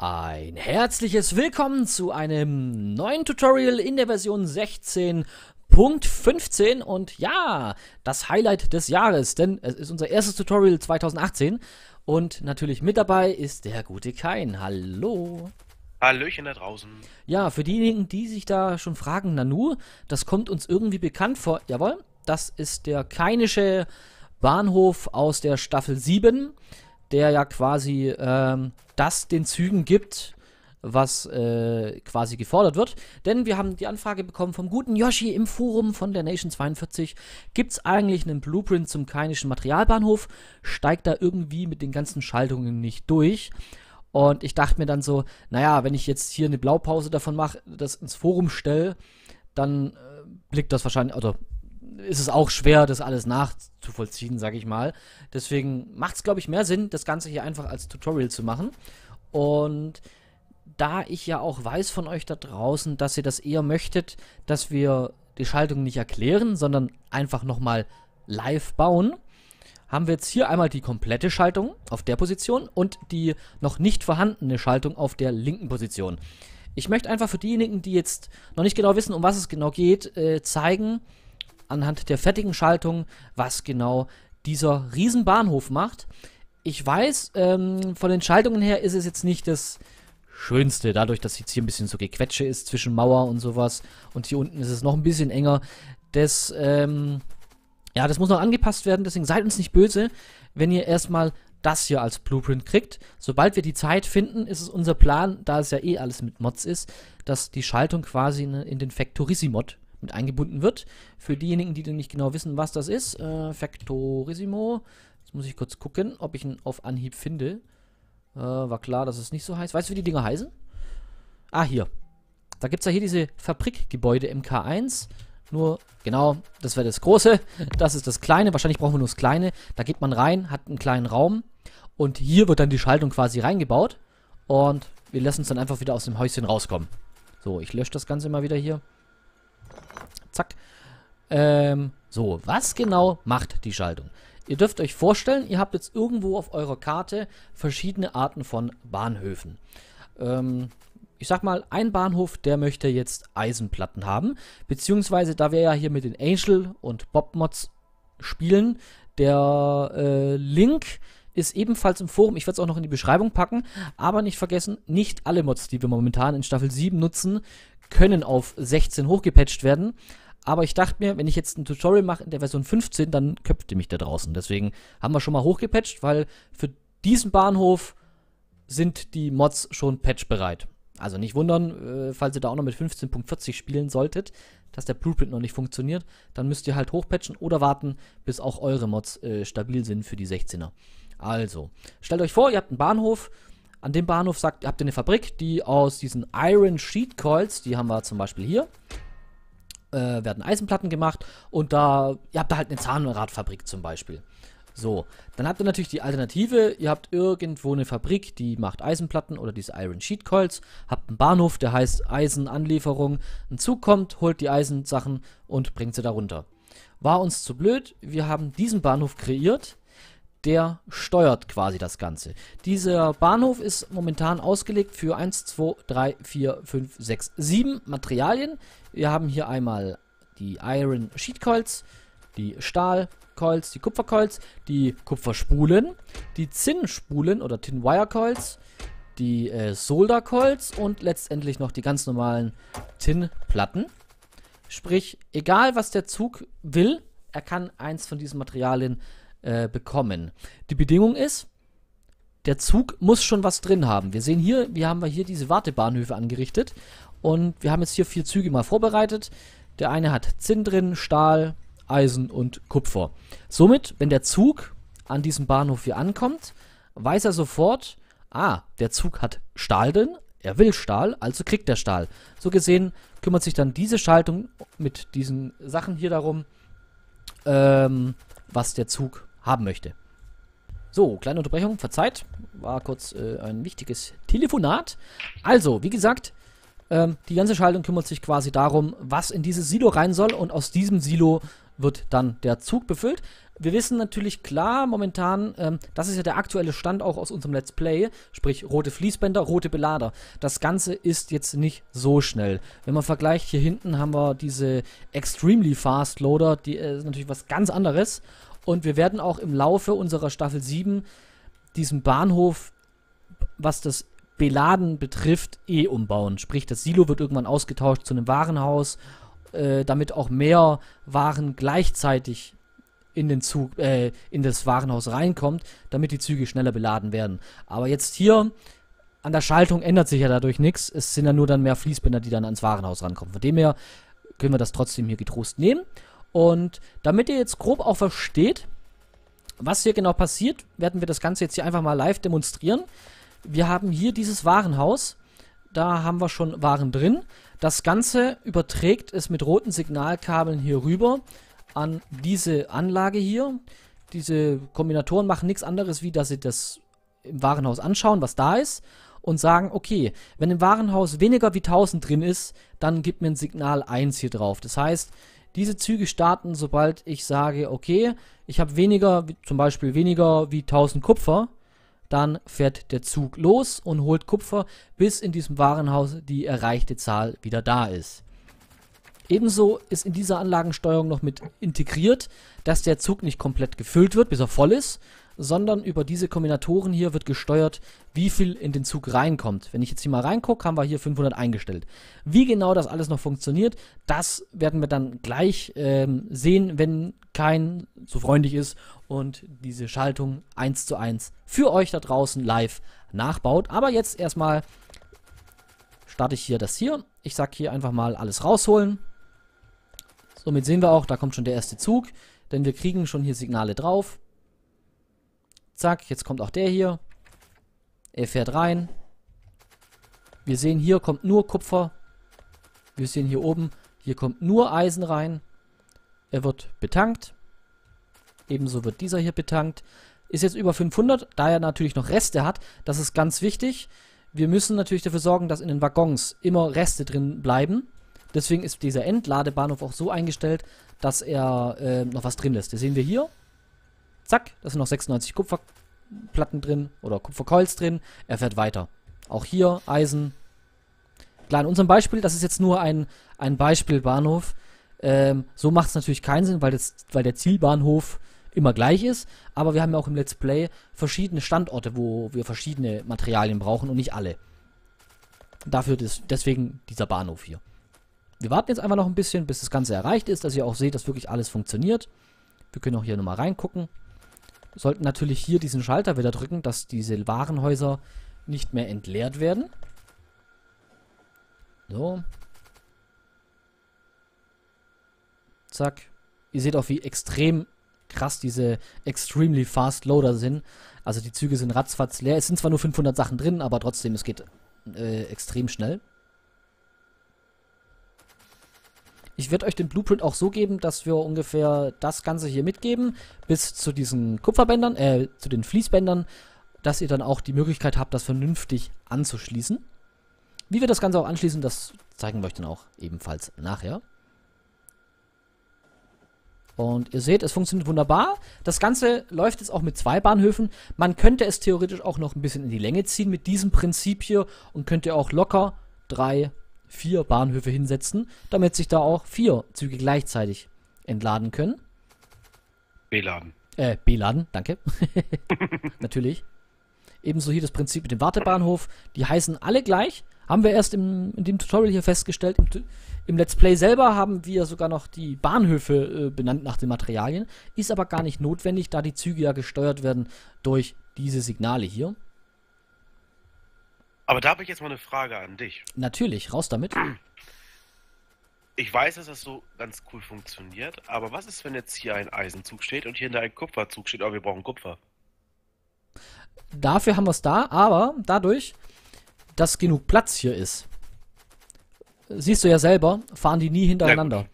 Ein herzliches Willkommen zu einem neuen Tutorial in der Version 16.15 und ja, das Highlight des Jahres, denn es ist unser erstes Tutorial 2018 und natürlich mit dabei ist der gute Kahinn. Hallo! Hallöchen da draußen! Ja, für diejenigen, die sich da schon fragen, Nanu, das kommt uns irgendwie bekannt vor. Jawohl, das ist der kainische Bahnhof aus der Staffel 7, der ja quasi das den Zügen gibt, was quasi gefordert wird. Denn wir haben die Anfrage bekommen vom guten Yoshi im Forum von der Nation 42. Gibt es eigentlich einen Blueprint zum kainischen Materialbahnhof? Steigt da irgendwie mit den ganzen Schaltungen nicht durch? Und ich dachte mir dann so, naja, wenn ich jetzt hier eine Blaupause davon mache, das ins Forum stelle, dann blickt das wahrscheinlich, oder ist es auch schwer, das alles nachzuvollziehen, sage ich mal. Deswegen macht es, glaube ich, mehr Sinn, das Ganze hier einfach als Tutorial zu machen. Und da ich ja auch weiß von euch da draußen, dass ihr das eher möchtet, dass wir die Schaltung nicht erklären, sondern einfach nochmal live bauen, haben wir jetzt hier einmal die komplette Schaltung auf der Position und die noch nicht vorhandene Schaltung auf der linken Position. Ich möchte einfach für diejenigen, die jetzt noch nicht genau wissen, um was es genau geht, zeigen, anhand der fertigen Schaltung, was genau dieser Riesenbahnhof macht. Ich weiß, von den Schaltungen her ist es jetzt nicht das Schönste, dadurch, dass jetzt hier ein bisschen so Gequetsche ist zwischen Mauer und sowas. Und hier unten ist es noch ein bisschen enger. Das, ja, das muss noch angepasst werden, deswegen seid uns nicht böse, wenn ihr erstmal das hier als Blueprint kriegt. Sobald wir die Zeit finden, ist es unser Plan, da es ja eh alles mit Mods ist, dass die Schaltung quasi in den Factorissimo-Mod mit eingebunden wird. Für diejenigen, die nicht genau wissen, was das ist, Factorissimo. Jetzt muss ich kurz gucken, ob ich ihn auf Anhieb finde. War klar, dass es nicht so heißt. Weißt du, wie die Dinger heißen? Ah, hier. Da gibt es ja hier diese Fabrikgebäude MK1. Nur, genau, das wäre das Große. Das ist das Kleine. Wahrscheinlich brauchen wir nur das Kleine. Da geht man rein, hat einen kleinen Raum. Und hier wird dann die Schaltung quasi reingebaut. Und wir lassen es dann einfach wieder aus dem Häuschen rauskommen. So, ich lösche das Ganze mal wieder hier. Zack. So, was genau macht die Schaltung? Ihr dürft euch vorstellen, ihr habt jetzt irgendwo auf eurer Karte verschiedene Arten von Bahnhöfen. Ich sag mal, ein Bahnhof, der möchte jetzt Eisenplatten haben. Beziehungsweise, da wir ja hier mit den Angel und Bob Mods spielen, der Link ist ebenfalls im Forum. Ich werde es auch noch in die Beschreibung packen. Aber nicht vergessen, nicht alle Mods, die wir momentan in Staffel 7 nutzen, können auf 16 hochgepatcht werden. Aber ich dachte mir, wenn ich jetzt ein Tutorial mache in der Version 15, dann köpft ihr mich da draußen. Deswegen haben wir schon mal hochgepatcht, weil für diesen Bahnhof sind die Mods schon patchbereit. Also nicht wundern, falls ihr da auch noch mit 15.40 spielen solltet, dass der Blueprint noch nicht funktioniert. Dann müsst ihr halt hochpatchen oder warten, bis auch eure Mods stabil sind für die 16er. Also, stellt euch vor, ihr habt einen Bahnhof. An dem Bahnhof habt ihr eine Fabrik, die aus diesen Iron Sheet Coils, die haben wir zum Beispiel hier, werden Eisenplatten gemacht und da, ihr habt da halt eine Zahnradfabrik zum Beispiel. So, dann habt ihr natürlich die Alternative, ihr habt irgendwo eine Fabrik, die macht Eisenplatten oder diese Iron Sheet Coils, habt einen Bahnhof, der heißt Eisenanlieferung, ein Zug kommt, holt die Eisensachen und bringt sie da runter. War uns zu blöd, wir haben diesen Bahnhof kreiert, der steuert quasi das Ganze. Dieser Bahnhof ist momentan ausgelegt für 1, 2, 3, 4, 5, 6, 7 Materialien. Wir haben hier einmal die Iron Sheet Coils, die Stahlcoils, die Kupfercoils, die Kupferspulen, die Zinnspulen oder Tin Wire Coils, die Solder Coils und letztendlich noch die ganz normalen Tinplatten. Sprich, egal was der Zug will, er kann eins von diesen Materialien bekommen. Die Bedingung ist, der Zug muss schon was drin haben. Wir sehen hier, wir haben hier diese Wartebahnhöfe angerichtet und wir haben jetzt hier 4 Züge mal vorbereitet. Der eine hat Zinn drin, Stahl, Eisen und Kupfer. Somit, wenn der Zug an diesem Bahnhof hier ankommt, weiß er sofort, ah, der Zug hat Stahl drin, er will Stahl, also kriegt er Stahl. So gesehen kümmert sich dann diese Schaltung mit diesen Sachen hier darum, was der Zug haben möchte. So, kleine Unterbrechung, verzeiht. War kurz ein wichtiges Telefonat. Also, wie gesagt, die ganze Schaltung kümmert sich quasi darum, was in dieses Silo rein soll und aus diesem Silo wird dann der Zug befüllt. Wir wissen natürlich klar momentan, das ist ja der aktuelle Stand auch aus unserem Let's Play, sprich rote Fließbänder, rote Belader. Das Ganze ist jetzt nicht so schnell. Wenn man vergleicht, hier hinten haben wir diese Extremely Fast Loader, die ist natürlich was ganz anderes. Und wir werden auch im Laufe unserer Staffel 7 diesen Bahnhof, was das Beladen betrifft, umbauen. Sprich, das Silo wird irgendwann ausgetauscht zu einem Warenhaus, damit auch mehr Waren gleichzeitig in den Zug, in das Warenhaus reinkommt, damit die Züge schneller beladen werden. Aber jetzt hier an der Schaltung ändert sich ja dadurch nichts. Es sind ja nur dann mehr Fließbänder, die dann ans Warenhaus rankommen. Von dem her können wir das trotzdem hier getrost nehmen. Und damit ihr jetzt grob auch versteht, was hier genau passiert, werden wir das Ganze jetzt hier einfach mal live demonstrieren. Wir haben hier dieses Warenhaus. Da haben wir schon Waren drin. Das Ganze überträgt es mit roten Signalkabeln hier rüber an diese Anlage hier. Diese Kombinatoren machen nichts anderes, wie dass sie das im Warenhaus anschauen, was da ist, und sagen, okay, wenn im Warenhaus weniger wie 1000 drin ist, dann gibt mir ein Signal 1 hier drauf. Das heißt, diese Züge starten, sobald ich sage, okay, ich habe weniger, zum Beispiel weniger wie 1000 Kupfer, dann fährt der Zug los und holt Kupfer, bis in diesem Warenhaus die erreichte Zahl wieder da ist. Ebenso ist in dieser Anlagensteuerung noch mit integriert, dass der Zug nicht komplett gefüllt wird, bis er voll ist, sondern über diese Kombinatoren hier wird gesteuert, wie viel in den Zug reinkommt. Wenn ich jetzt hier mal reingucke, haben wir hier 500 eingestellt. Wie genau das alles noch funktioniert, das werden wir dann gleich sehen, wenn kein so freundlich ist und diese Schaltung 1:1 für euch da draußen live nachbaut. Aber jetzt erstmal starte ich hier das hier. Ich sage hier einfach mal alles rausholen. Somit sehen wir auch, da kommt schon der erste Zug, denn wir kriegen schon hier Signale drauf. Zack, jetzt kommt auch der hier. Er fährt rein. Wir sehen, hier kommt nur Kupfer. Wir sehen hier oben, hier kommt nur Eisen rein. Er wird betankt. Ebenso wird dieser hier betankt. Ist jetzt über 500, da er natürlich noch Reste hat. Das ist ganz wichtig. Wir müssen natürlich dafür sorgen, dass in den Waggons immer Reste drin bleiben. Deswegen ist dieser Endladebahnhof auch so eingestellt, dass er noch was drin lässt. Das sehen wir hier. Zack, da sind noch 96 Kupferplatten drin oder Kupfercoils drin. Er fährt weiter. Auch hier Eisen. Klar, in unserem Beispiel, das ist jetzt nur ein Beispielbahnhof. So macht es natürlich keinen Sinn, weil der Zielbahnhof immer gleich ist. Aber wir haben ja auch im Let's Play verschiedene Standorte, wo wir verschiedene Materialien brauchen und nicht alle. Deswegen dieser Bahnhof hier. Wir warten jetzt einfach noch ein bisschen, bis das Ganze erreicht ist, dass ihr auch seht, dass wirklich alles funktioniert. Wir können auch hier nochmal reingucken. Sollten natürlich hier diesen Schalter wieder drücken, dass diese Warenhäuser nicht mehr entleert werden. So. Zack. Ihr seht auch, wie extrem krass diese Extremely Fast Loader sind. Also die Züge sind ratzfatz leer. Es sind zwar nur 500 Sachen drin, aber trotzdem, es geht extrem schnell. Ich werde euch den Blueprint auch so geben, dass wir ungefähr das Ganze hier mitgeben, bis zu diesen Kupferbändern, zu den Fließbändern, dass ihr dann auch die Möglichkeit habt, das vernünftig anzuschließen. Wie wir das Ganze auch anschließen, das zeigen wir euch dann auch ebenfalls nachher. Und ihr seht, es funktioniert wunderbar. Das Ganze läuft jetzt auch mit 2 Bahnhöfen. Man könnte es theoretisch auch noch ein bisschen in die Länge ziehen mit diesem Prinzip hier und könnt ihr auch locker 3, 4 Bahnhöfe hinsetzen, damit sich da auch 4 Züge gleichzeitig entladen können. Beladen, danke. Natürlich. Ebenso hier das Prinzip mit dem Wartebahnhof. Die heißen alle gleich. Haben wir erst in dem Tutorial hier festgestellt. Im Let's Play selber haben wir sogar noch die Bahnhöfe benannt nach den Materialien. Ist aber gar nicht notwendig, da die Züge ja gesteuert werden durch diese Signale hier. Aber da habe ich jetzt mal eine Frage an dich. Natürlich, raus damit. Ich weiß, dass das so ganz cool funktioniert, aber was ist, wenn jetzt hier ein Eisenzug steht und hier ein Kupferzug steht, aber wir brauchen Kupfer? Dafür haben wir es da, aber dadurch, dass genug Platz hier ist, siehst du ja selber, fahren die nie hintereinander.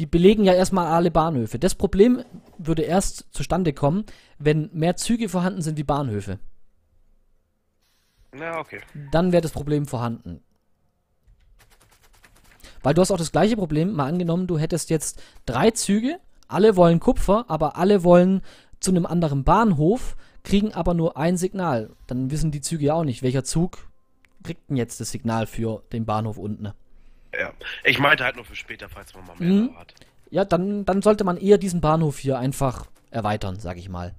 Die belegen ja erstmal alle Bahnhöfe. Das Problem würde erst zustande kommen, wenn mehr Züge vorhanden sind wie Bahnhöfe. Na, okay. Dann wäre das Problem vorhanden. Weil du hast auch das gleiche Problem, mal angenommen, du hättest jetzt 3 Züge, Alle wollen Kupfer, aber alle wollen zu einem anderen Bahnhof, kriegen aber nur ein Signal. Dann wissen die Züge ja auch nicht, welcher Zug kriegt denn jetzt das Signal für den Bahnhof unten. Ja, ich meinte halt nur für später, falls man mal mehr hat. Ja, dann sollte man eher diesen Bahnhof hier einfach erweitern, sag ich mal.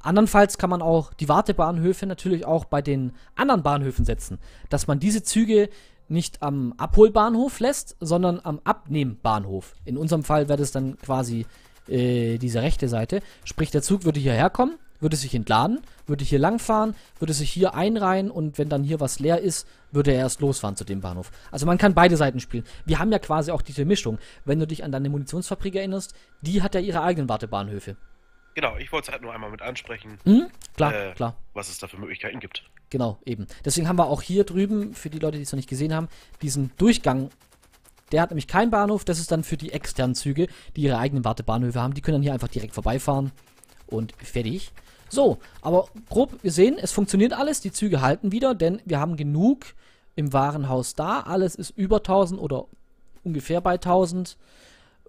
Andernfalls kann man auch die Wartebahnhöfe natürlich auch bei den anderen Bahnhöfen setzen, dass man diese Züge nicht am Abholbahnhof lässt, sondern am Abnehmbahnhof. In unserem Fall wäre das dann quasi diese rechte Seite. Sprich, der Zug würde hierher kommen, würde sich entladen, würde hier langfahren, würde sich hier einreihen und wenn dann hier was leer ist, würde er erst losfahren zu dem Bahnhof. Also man kann beide Seiten spielen. Wir haben ja quasi auch diese Mischung. Wenn du dich an deine Munitionsfabrik erinnerst, die hat ja ihre eigenen Wartebahnhöfe. Genau, ich wollte es halt nur einmal mit ansprechen, klar, was es da für Möglichkeiten gibt. Genau, eben. Deswegen haben wir auch hier drüben, für die Leute, die es noch nicht gesehen haben, diesen Durchgang. Der hat nämlich keinen Bahnhof, das ist dann für die externen Züge, die ihre eigenen Wartebahnhöfe haben. Die können dann hier einfach direkt vorbeifahren und fertig. So, aber grob, wir sehen, es funktioniert alles, die Züge halten wieder, denn wir haben genug im Warenhaus da. Alles ist über 1000 oder ungefähr bei 1000.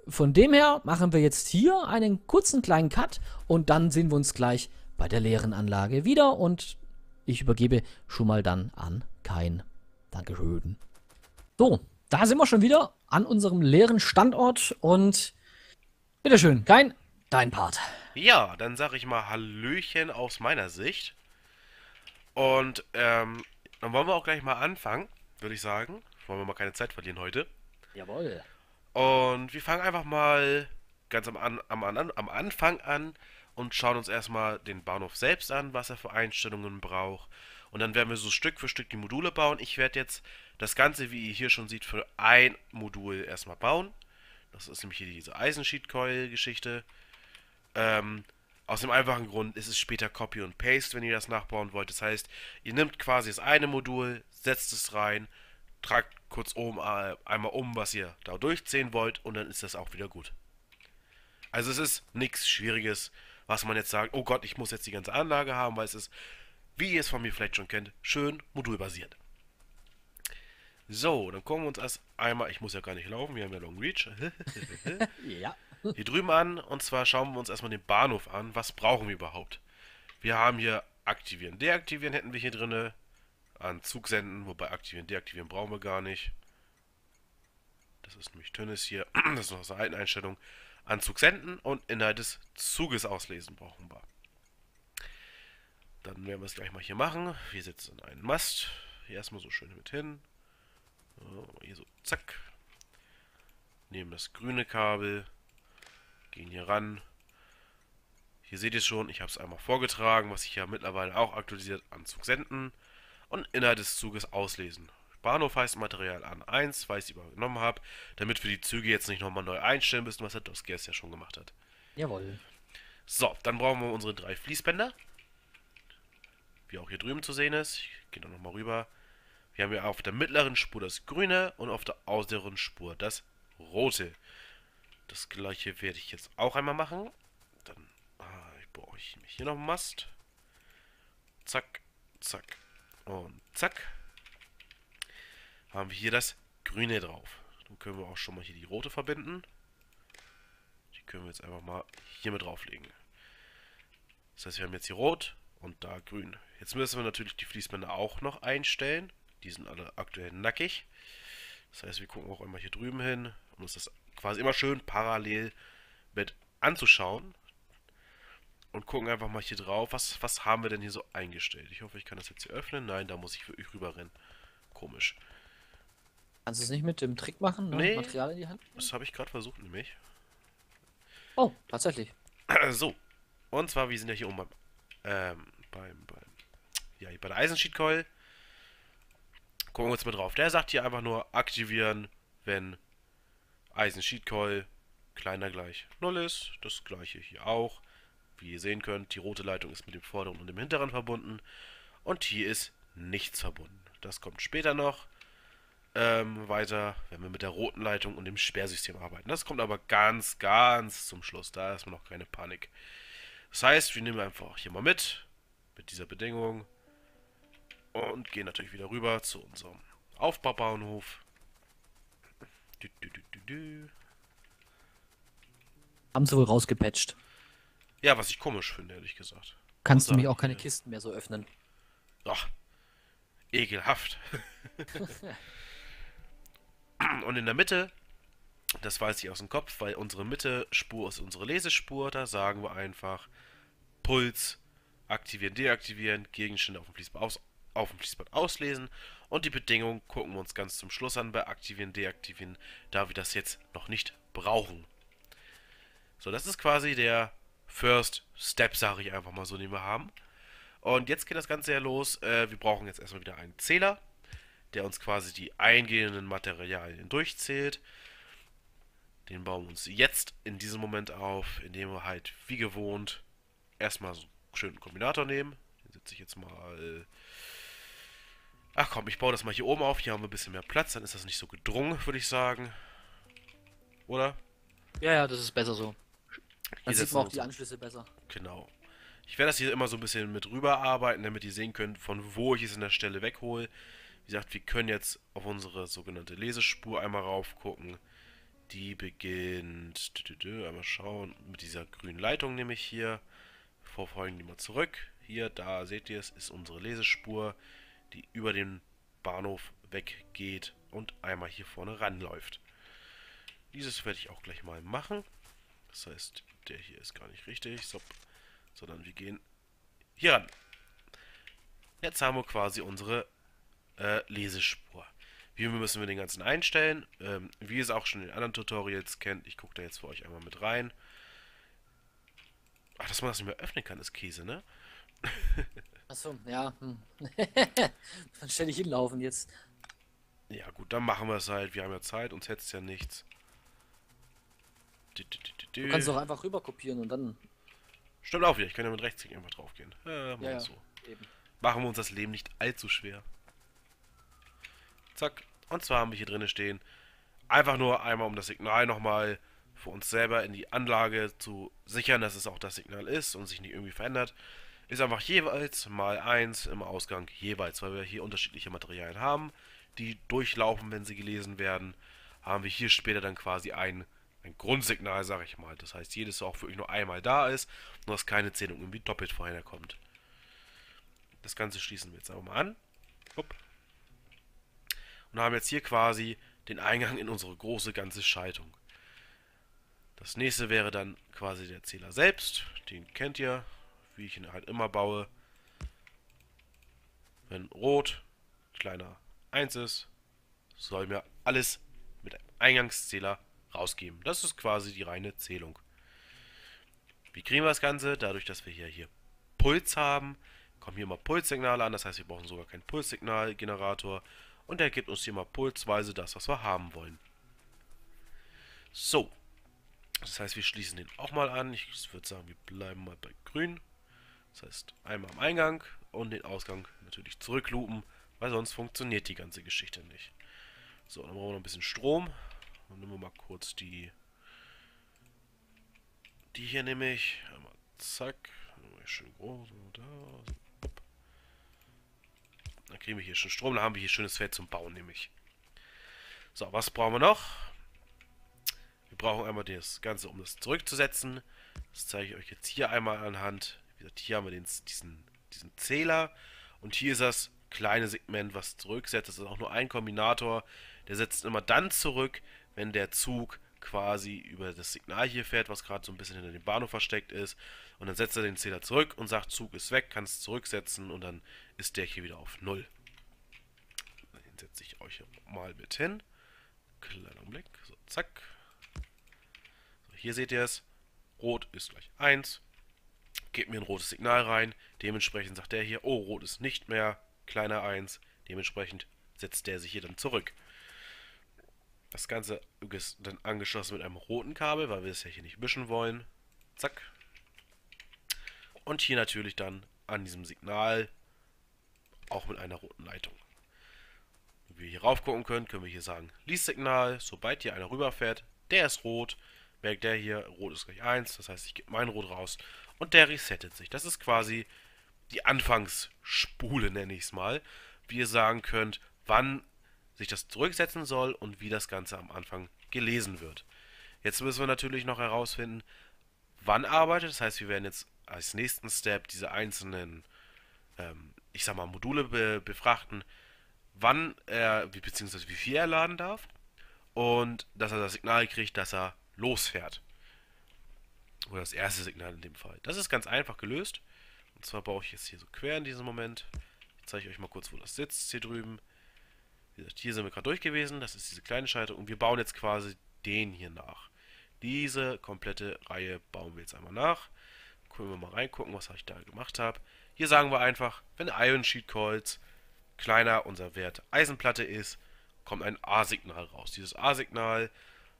Von dem her machen wir jetzt hier einen kurzen kleinen Cut und dann sehen wir uns gleich bei der leeren Anlage wieder und ich übergebe schon mal dann an Kahinn. Dankeschön. So, da sind wir schon wieder an unserem leeren Standort und bitteschön, Kahinn, dein Part. Ja, dann sage ich mal Hallöchen aus meiner Sicht und dann wollen wir auch gleich mal anfangen, würde ich sagen. Wollen wir mal keine Zeit verlieren heute. Jawohl. Und wir fangen einfach mal ganz am Anfang an und schauen uns erstmal den Bahnhof selbst an, was er für Einstellungen braucht. Und dann werden wir so Stück für Stück die Module bauen. Ich werde jetzt das Ganze, wie ihr hier schon seht, für ein Modul erstmal bauen. Das ist nämlich hier diese Eisensheet-Coil-Geschichte. Aus dem einfachen Grund ist es später Copy und Paste, wenn ihr das nachbauen wollt. Das heißt, ihr nehmt quasi das eine Modul, setzt es rein, tragt kurz oben einmal um, was ihr da durchziehen wollt und dann ist das auch wieder gut. Also es ist nichts Schwieriges, was man jetzt sagt, oh Gott, ich muss jetzt die ganze Anlage haben, weil es ist, wie ihr es von mir vielleicht schon kennt, schön modulbasiert. So, dann gucken wir uns erst einmal, ich muss ja gar nicht laufen, wir haben ja Long Reach. Ja. Hier drüben an und zwar schauen wir uns erstmal den Bahnhof an, was brauchen wir überhaupt. Wir haben hier aktivieren, deaktivieren hätten wir hier drinne. An Zug senden, wobei aktivieren, deaktivieren brauchen wir gar nicht. Das ist nämlich Tönnis hier. Das ist noch aus der alten Einstellung. An Zug senden und Inhalt des Zuges auslesen brauchen wir. Dann werden wir es gleich mal hier machen. Wir setzen einen Mast. Hier erstmal so schön mit hin. Hier so, zack. Nehmen das grüne Kabel. Gehen hier ran. Hier seht ihr schon, ich habe es einmal vorgetragen, was ich ja mittlerweile auch aktualisiert. An Zug senden. Und Inhalt des Zuges auslesen. Bahnhof heißt Material an 1, weil ich es übernommen habe, damit wir die Züge jetzt nicht nochmal neu einstellen müssen, was der Dosskias ja schon gemacht hat. Jawohl. So, dann brauchen wir unsere 3 Fließbänder. Wie auch hier drüben zu sehen ist. Ich gehe da nochmal rüber. Wir haben hier auf der mittleren Spur das Grüne und auf der äußeren Spur das Rote. Das gleiche werde ich jetzt auch einmal machen. Dann brauche ich mich hier noch einen Mast. Zack, zack. Und zack, haben wir hier das Grüne drauf. Dann können wir auch schon mal hier die Rote verbinden. Die können wir jetzt einfach mal hier mit drauflegen. Das heißt, wir haben jetzt hier Rot und da Grün. Jetzt müssen wir natürlich die Fließbänder auch noch einstellen. Die sind alle aktuell nackig. Das heißt, wir gucken auch immer hier drüben hin, um uns das quasi immer schön parallel mit anzuschauen. Und gucken einfach mal hier drauf, was haben wir denn hier so eingestellt. Ich hoffe, ich kann das jetzt hier öffnen. Nein, da muss ich wirklich rüberrennen. Komisch. Kannst du es nicht mit dem Trick machen? Ne? Nee, Material in die Hand nehmen? Das habe ich gerade versucht, nämlich. Oh, tatsächlich. So, und zwar, wir sind ja hier oben bei der Eisensheet-Coil. Gucken wir uns mal drauf. Der sagt hier einfach nur aktivieren, wenn Eisensheet-Coil kleiner gleich 0 ist. Das gleiche hier auch. Wie ihr sehen könnt, die rote Leitung ist mit dem vorderen und dem hinteren verbunden. Und hier ist nichts verbunden. Das kommt später noch weiter, wenn wir mit der roten Leitung und dem Sperrsystem arbeiten. Das kommt aber ganz, ganz zum Schluss. Da ist noch keine Panik. Das heißt, wir nehmen einfach hier mal mit dieser Bedingung. Und gehen natürlich wieder rüber zu unserem Aufbaubahnhof. Haben sie wohl rausgepatcht. Ja, was ich komisch finde, ehrlich gesagt. Kannst du mich auch keine Kisten mehr so öffnen. Ach, ekelhaft. Und in der Mitte, das weiß ich aus dem Kopf, weil unsere Mitte-Spur ist unsere Lesespur, da sagen wir einfach Puls, aktivieren, deaktivieren, Gegenstände auf dem Fließband auslesen und die Bedingungen gucken wir uns ganz zum Schluss an bei aktivieren, deaktivieren, da wir das jetzt noch nicht brauchen. So, das ist quasi der First Step, sage ich einfach mal so, den wir haben. Und jetzt geht das Ganze ja los. Wir brauchen jetzt erstmal wieder einen Zähler, der uns quasi die eingehenden Materialien durchzählt. Den bauen wir uns jetzt in diesem Moment auf, indem wir halt wie gewohnt erstmal so einen schönen Kombinator nehmen. Den setze ich jetzt mal... Ach komm, ich baue das mal hier oben auf. Hier haben wir ein bisschen mehr Platz, dann ist das nicht so gedrungen, würde ich sagen. Oder? Ja, ja, das ist besser so. Dann sieht man auch die Anschlüsse besser. Genau. Ich werde das hier immer so ein bisschen mit rüber arbeiten, damit ihr sehen könnt, von wo ich es in der Stelle weghole. Wie gesagt, wir können jetzt auf unsere sogenannte Lesespur einmal rauf gucken. Die beginnt... Einmal schauen. Mit dieser grünen Leitung nehme ich hier. Vorfolgen die mal zurück. Hier, da seht ihr es, ist unsere Lesespur, die über den Bahnhof weggeht und einmal hier vorne ranläuft. Dieses werde ich auch gleich mal machen. Das heißt, der hier ist gar nicht richtig. So. Sondern wir gehen hier ran. Jetzt haben wir quasi unsere Lesespur. Wie müssen wir den ganzen einstellen? Wie ihr es auch schon in den anderen Tutorials kennt. Ich gucke da jetzt für euch einmal mit rein. Ach, dass man das nicht mehr öffnen kann, ist Käse, ne? Achso, ja. Dann stelle ich hinlaufen jetzt. Ja gut, dann machen wir es halt. Wir haben ja Zeit, uns hetzt ja nichts. Du kannst doch einfach rüber kopieren und dann... Stimmt auch wieder, ich kann ja mit Rechtsklick einfach drauf gehen. Ja, so. Eben. Machen wir uns das Leben nicht allzu schwer. Zack. Und zwar haben wir hier drin stehen, einfach nur einmal, um das Signal nochmal für uns selber in die Anlage zu sichern, dass es auch das Signal ist und sich nicht irgendwie verändert, ist einfach jeweils mal 1 im Ausgang jeweils, weil wir hier unterschiedliche Materialien haben, die durchlaufen, wenn sie gelesen werden, haben wir hier später dann quasi ein Grundsignal, sage ich mal. Das heißt, jedes auch wirklich nur einmal da ist und dass keine Zählung irgendwie doppelt vorher kommt. Das Ganze schließen wir jetzt auch mal an. Hopp. Und haben jetzt hier quasi den Eingang in unsere große ganze Schaltung. Das nächste wäre dann quasi der Zähler selbst. Den kennt ihr, wie ich ihn halt immer baue. Wenn rot kleiner 1 ist, soll mir alles mit einem Eingangszähler rausgeben. Das ist quasi die reine Zählung. Wie kriegen wir das Ganze? Dadurch, dass wir hier Puls haben, kommen hier mal Pulssignale an, das heißt, wir brauchen sogar keinen Pulssignalgenerator und der gibt uns hier mal pulsweise das, was wir haben wollen. So, das heißt, wir schließen den auch mal an. Ich würde sagen, wir bleiben mal bei grün. Das heißt, einmal am Eingang und den Ausgang natürlich zurückloopen, weil sonst funktioniert die ganze Geschichte nicht. So, dann brauchen wir noch ein bisschen Strom. Dann nehmen wir mal kurz die hier nehme ich. Einmal zack. Schön groß. Dann kriegen wir hier schon Strom. Dann haben wir hier schönes Feld zum Bauen, nämlich. So, was brauchen wir noch? Wir brauchen einmal das Ganze, um das zurückzusetzen. Das zeige ich euch jetzt hier einmal anhand. Wie gesagt, hier haben wir diesen Zähler. Und hier ist das kleine Segment, was zurücksetzt. Das ist auch nur ein Kombinator. Der setzt immer dann zurück, wenn der Zug quasi über das Signal hier fährt, was gerade so ein bisschen hinter dem Bahnhof versteckt ist. Und dann setzt er den Zähler zurück und sagt, Zug ist weg, kannst zurücksetzen und dann ist der hier wieder auf 0. Den setze ich euch mal mit hin. Kleiner Blick, so zack. So, hier seht ihr es, rot ist gleich 1. Gebt mir ein rotes Signal rein, dementsprechend sagt der hier, oh, rot ist nicht mehr, kleiner 1. Dementsprechend setzt der sich hier dann zurück. Das Ganze ist dann angeschlossen mit einem roten Kabel, weil wir es ja hier nicht mischen wollen. Zack. Und hier natürlich dann an diesem Signal auch mit einer roten Leitung. Wie wir hier rauf gucken können, können wir hier sagen, Lies-Signal, sobald hier einer rüberfährt, der ist rot, merkt der hier, rot ist gleich 1, das heißt, ich gebe mein Rot raus und der resettet sich. Das ist quasi die Anfangsspule, nenne ich es mal, wie ihr sagen könnt, wann sich das zurücksetzen soll und wie das Ganze am Anfang gelesen wird. Jetzt müssen wir natürlich noch herausfinden, wann arbeitet. Das heißt, wir werden jetzt als nächsten Step diese einzelnen, ich sag mal, Module befrachten, wann er, beziehungsweise wie viel er laden darf und dass er das Signal kriegt, dass er losfährt. Oder das erste Signal in dem Fall. Das ist ganz einfach gelöst. Und zwar baue ich jetzt hier so quer in diesem Moment. Ich zeige euch mal kurz, wo das sitzt, hier drüben. Wie gesagt, hier sind wir gerade durch gewesen. Das ist diese kleine Schaltung. Und wir bauen jetzt quasi den hier nach. Diese komplette Reihe bauen wir jetzt einmal nach. Können wir mal reingucken, was ich da gemacht habe. Hier sagen wir einfach, wenn Iron Sheet Coils kleiner unser Wert Eisenplatte ist, kommt ein A-Signal raus. Dieses A-Signal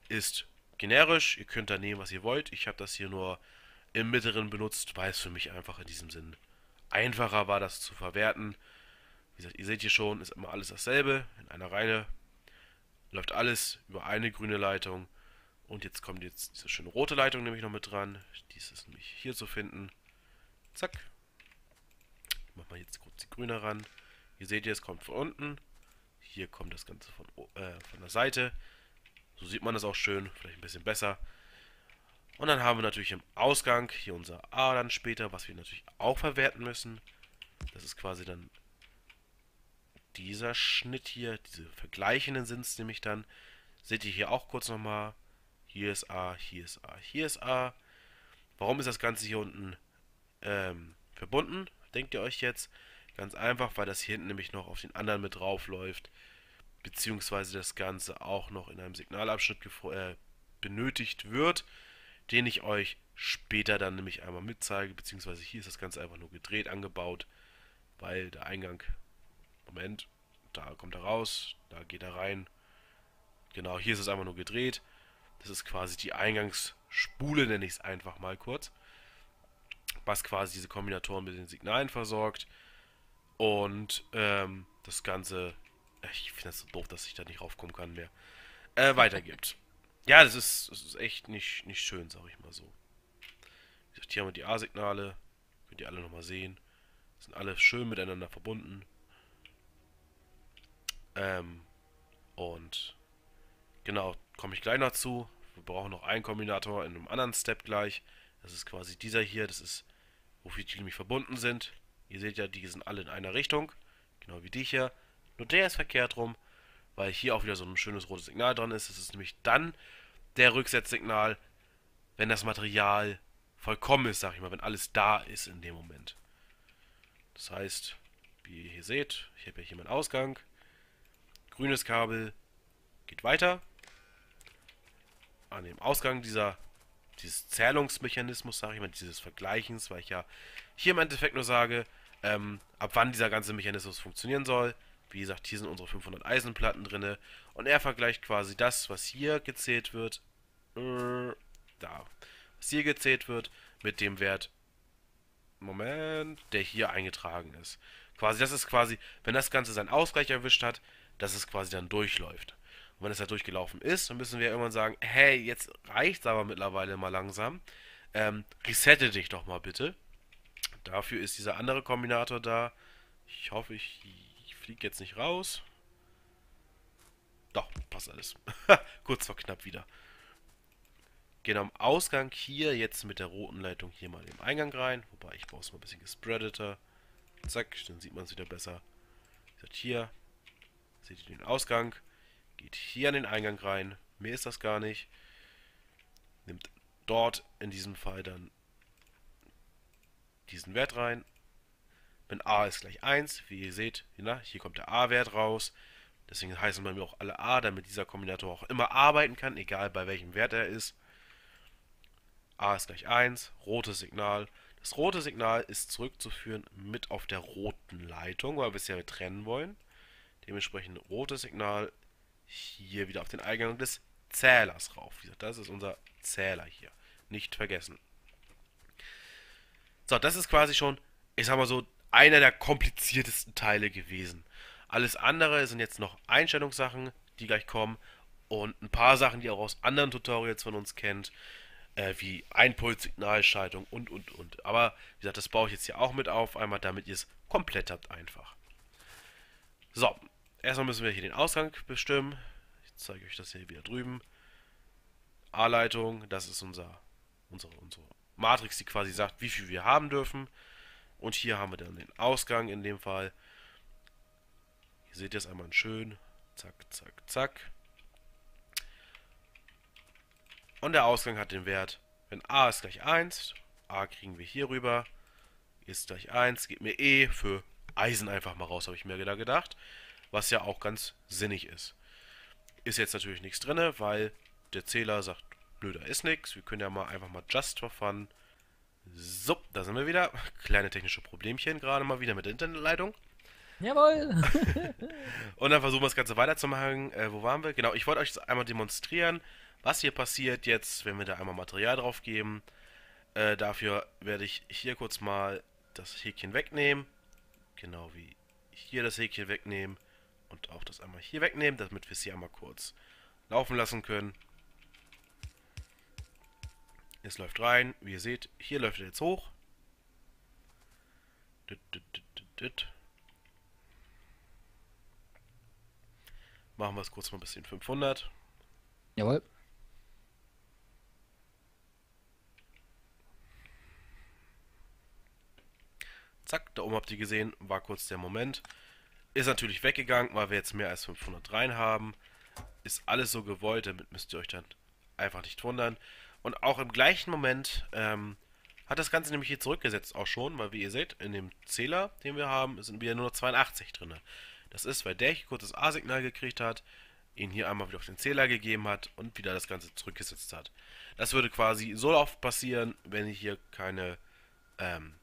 ist generisch. Ihr könnt da nehmen, was ihr wollt. Ich habe das hier nur im Mittleren benutzt, weil es für mich einfach in diesem Sinn einfacher war, das zu verwerten. Wie gesagt, ihr seht hier schon, ist immer alles dasselbe. In einer Reihe läuft alles über eine grüne Leitung. Und jetzt kommt jetzt diese schöne rote Leitung nämlich noch mit dran. Die ist nämlich hier zu finden. Zack. Ich mache mal jetzt kurz die grüne ran. Hier seht ihr, es kommt von unten. Hier kommt das Ganze von der Seite. So sieht man das auch schön, vielleicht ein bisschen besser. Und dann haben wir natürlich im Ausgang hier unser A dann später, was wir natürlich auch verwerten müssen. Das ist quasi dann dieser Schnitt hier, diese vergleichenden sind es nämlich dann. Seht ihr hier auch kurz nochmal. Hier ist A, hier ist A, hier ist A. Warum ist das Ganze hier unten verbunden? Denkt ihr euch jetzt? Ganz einfach, weil das hier hinten nämlich noch auf den anderen mit drauf läuft. Beziehungsweise das Ganze auch noch in einem Signalabschnitt benötigt wird, den ich euch später dann nämlich einmal mitzeige. Beziehungsweise hier ist das Ganze einfach nur gedreht angebaut, weil der Eingang, Moment, da kommt er raus, da geht er rein. Genau, hier ist es einfach nur gedreht. Das ist quasi die Eingangsspule, nenne ich es einfach mal kurz. Was quasi diese Kombinatoren mit den Signalen versorgt. Und das Ganze, ich finde das so doof, dass ich da nicht raufkommen kann mehr, weitergibt. Ja, das ist echt nicht schön, sage ich mal so. Wie gesagt, hier haben wir die A-Signale. Könnt ihr alle nochmal sehen. Sind alle schön miteinander verbunden. Und genau, komme ich gleich noch zu. Wir brauchen noch einen Kombinator in einem anderen Step gleich. Das ist quasi dieser hier. Das ist, wofür die nämlich verbunden sind. Ihr seht ja, die sind alle in einer Richtung. Genau wie die hier. Nur der ist verkehrt rum, weil hier auch wieder so ein schönes rotes Signal dran ist. Das ist nämlich dann der Rücksetzsignal, wenn das Material vollkommen ist, sag ich mal. Wenn alles da ist in dem Moment. Das heißt, wie ihr hier seht, ich habe ja hier meinen Ausgang. Grünes Kabel geht weiter. An dem Ausgang dieses Zählungsmechanismus, sage ich mal, dieses Vergleichens, weil ich ja hier im Endeffekt nur sage, ab wann dieser ganze Mechanismus funktionieren soll. Wie gesagt, hier sind unsere 500 Eisenplatten drin und er vergleicht quasi das, was hier gezählt wird, was hier gezählt wird, mit dem Wert, der hier eingetragen ist. Quasi, das ist quasi, wenn das Ganze seinen Ausgleich erwischt hat, dass es quasi dann durchläuft. Und wenn es da durchgelaufen ist, dann müssen wir ja irgendwann sagen, hey, jetzt reicht's aber mittlerweile mal langsam. Resette dich doch mal bitte. Dafür ist dieser andere Kombinator da. Ich hoffe, ich fliege jetzt nicht raus. Doch, passt alles. Kurz vor knapp wieder. Genau, am Ausgang hier jetzt mit der roten Leitung hier mal im Eingang rein. Wobei, ich brauche es mal ein bisschen gespreadeter. Zack, dann sieht man es wieder besser. Wie gesagt, hier seht ihr den Ausgang. Geht hier an den Eingang rein. Mehr ist das gar nicht. Nimmt dort in diesem Fall dann diesen Wert rein. Wenn A ist gleich 1, wie ihr seht, hier kommt der A-Wert raus. Deswegen heißen bei mir auch alle A, damit dieser Kombinator auch immer arbeiten kann, egal bei welchem Wert er ist. A ist gleich 1, rotes Signal. Das rote Signal ist zurückzuführen mit auf der roten Leitung, weil wir es ja trennen wollen. Dementsprechend rotes Signal hier wieder auf den Eingang des Zählers rauf. Wie gesagt, das ist unser Zähler hier. Nicht vergessen. So, das ist quasi schon, ich sag mal so, einer der kompliziertesten Teile gewesen. Alles andere sind jetzt noch Einstellungssachen, die gleich kommen. Und ein paar Sachen, die ihr auch aus anderen Tutorials von uns kennt. Wie Einpulssignalschaltung und. Aber, wie gesagt, das baue ich jetzt hier auch mit auf. Einmal, damit ihr es komplett habt einfach. So. Erstmal müssen wir hier den Ausgang bestimmen. Ich zeige euch das hier wieder drüben. A-Leitung, das ist unsere Matrix, die quasi sagt, wie viel wir haben dürfen. Und hier haben wir dann den Ausgang in dem Fall. Hier seht ihr es einmal schön. Zack, zack, zack. Und der Ausgang hat den Wert, wenn a ist gleich 1, a kriegen wir hier rüber, ist gleich 1, gibt mir e für Eisen einfach mal raus, habe ich mir da gedacht. Was ja auch ganz sinnig ist. Ist jetzt natürlich nichts drin, weil der Zähler sagt, nö, da ist nichts. Wir können ja mal einfach mal just for fun. So, da sind wir wieder. Kleine technische Problemchen, gerade mal wieder mit der Internetleitung. Jawohl! Und dann versuchen wir das Ganze weiterzumachen. Wo waren wir? Genau, ich wollte euch jetzt einmal demonstrieren, was hier passiert jetzt, wenn wir da einmal Material drauf geben. Dafür werde ich hier kurz mal das Häkchen wegnehmen. Genau wie hier das Häkchen wegnehmen. Und auch das einmal hier wegnehmen, damit wir es hier einmal kurz laufen lassen können. Es läuft rein. Wie ihr seht, hier läuft er jetzt hoch. Machen wir es kurz mal ein bisschen 500. Jawohl. Zack, da oben habt ihr gesehen, war kurz der Moment. Ist natürlich weggegangen, weil wir jetzt mehr als 500 rein haben. Ist alles so gewollt, damit müsst ihr euch dann einfach nicht wundern. Und auch im gleichen Moment hat das Ganze nämlich hier zurückgesetzt auch schon, weil wie ihr seht, in dem Zähler, den wir haben, sind wieder nur noch 82 drin. Das ist, weil der hier kurz das A-Signal gekriegt hat, ihn hier einmal wieder auf den Zähler gegeben hat und wieder das Ganze zurückgesetzt hat. Das würde quasi so oft passieren, wenn ihr hier keine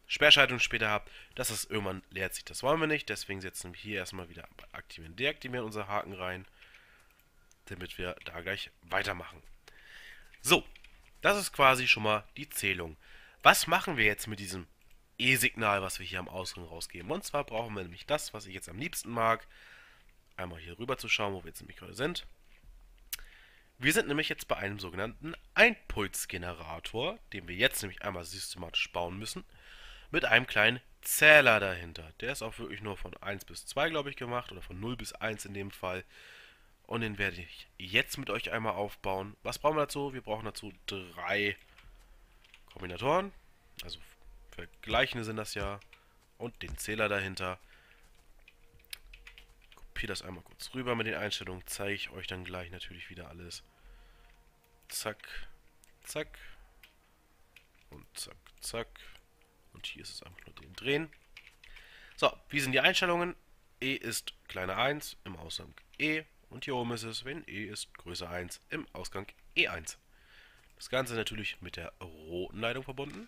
Sperrschaltung später habt, dass das irgendwann leert sich. Das wollen wir nicht, deswegen setzen wir hier erstmal wieder aktivieren, deaktivieren unser Haken rein, damit wir da gleich weitermachen. So. Das ist quasi schon mal die Zählung. Was machen wir jetzt mit diesem E-Signal, was wir hier am Ausgang rausgeben? Und zwar brauchen wir nämlich das, was ich jetzt am liebsten mag. Einmal hier rüber zu schauen, wo wir jetzt nämlich gerade sind. Wir sind nämlich jetzt bei einem sogenannten Impulsgenerator, den wir jetzt nämlich einmal systematisch bauen müssen, mit einem kleinen Zähler dahinter. Der ist auch wirklich nur von 1 bis 2, glaube ich, gemacht, oder von 0 bis 1 in dem Fall. Und den werde ich jetzt mit euch einmal aufbauen. Was brauchen wir dazu? Wir brauchen dazu 3 Kombinatoren. Also vergleichende sind das ja. Und den Zähler dahinter. Ich kopiere das einmal kurz rüber mit den Einstellungen. Zeige ich euch dann gleich natürlich wieder alles. Zack, zack. Und zack, zack. Und hier ist es einfach nur den Drehen. So, wie sind die Einstellungen? E ist kleiner 1, im Ausgang E. Und hier oben ist es, wenn E ist größer 1, im Ausgang E1. Das Ganze natürlich mit der roten Leitung verbunden.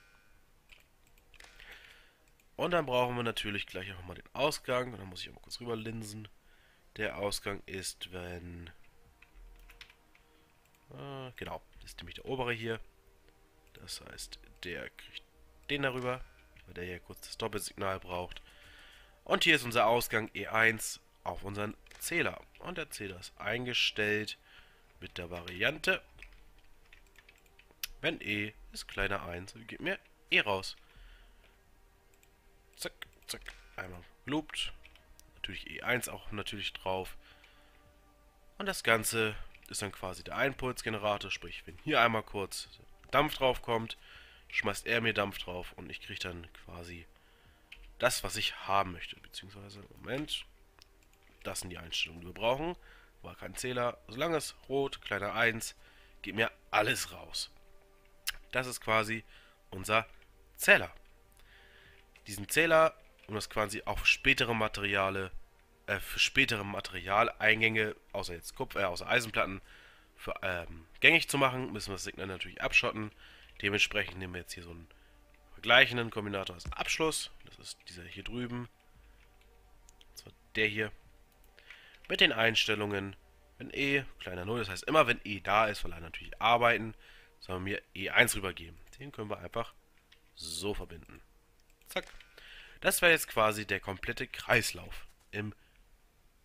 Und dann brauchen wir natürlich gleich nochmal den Ausgang. Und dann muss ich auch mal kurz rüber linsen. Der Ausgang ist, wenn... genau, das ist nämlich der obere hier. Das heißt, der kriegt den darüber, weil der hier kurz das Doppelsignal braucht. Und hier ist unser Ausgang E1 auf unseren Zähler. Und der Zähler ist eingestellt mit der Variante, wenn E ist kleiner 1, gib mir E raus. Zack, zack, einmal geloopt. Natürlich E1 auch natürlich drauf. Und das Ganze ist dann quasi der Impulsgenerator, sprich, wenn hier einmal kurz Dampf drauf kommt, schmeißt er mir Dampf drauf und ich kriege dann quasi das, was ich haben möchte. Beziehungsweise, Moment... Das sind die Einstellungen, die wir brauchen. War kein Zähler. Solange es rot, kleiner 1, geht mir alles raus. Das ist quasi unser Zähler. Diesen Zähler, um das quasi auf spätere Materiale, für spätere Materialeingänge, außer jetzt Kupfer, außer Eisenplatten, für, gängig zu machen, müssen wir das Signal natürlich abschotten. Dementsprechend nehmen wir jetzt hier so einen vergleichenden Kombinator als Abschluss. Das ist dieser hier drüben. Und zwar der hier. Mit den Einstellungen, wenn E kleiner 0, das heißt immer wenn E da ist, weil er natürlich arbeiten, sollen wir mir E1 rübergeben. Den können wir einfach so verbinden. Zack. Das wäre jetzt quasi der komplette Kreislauf im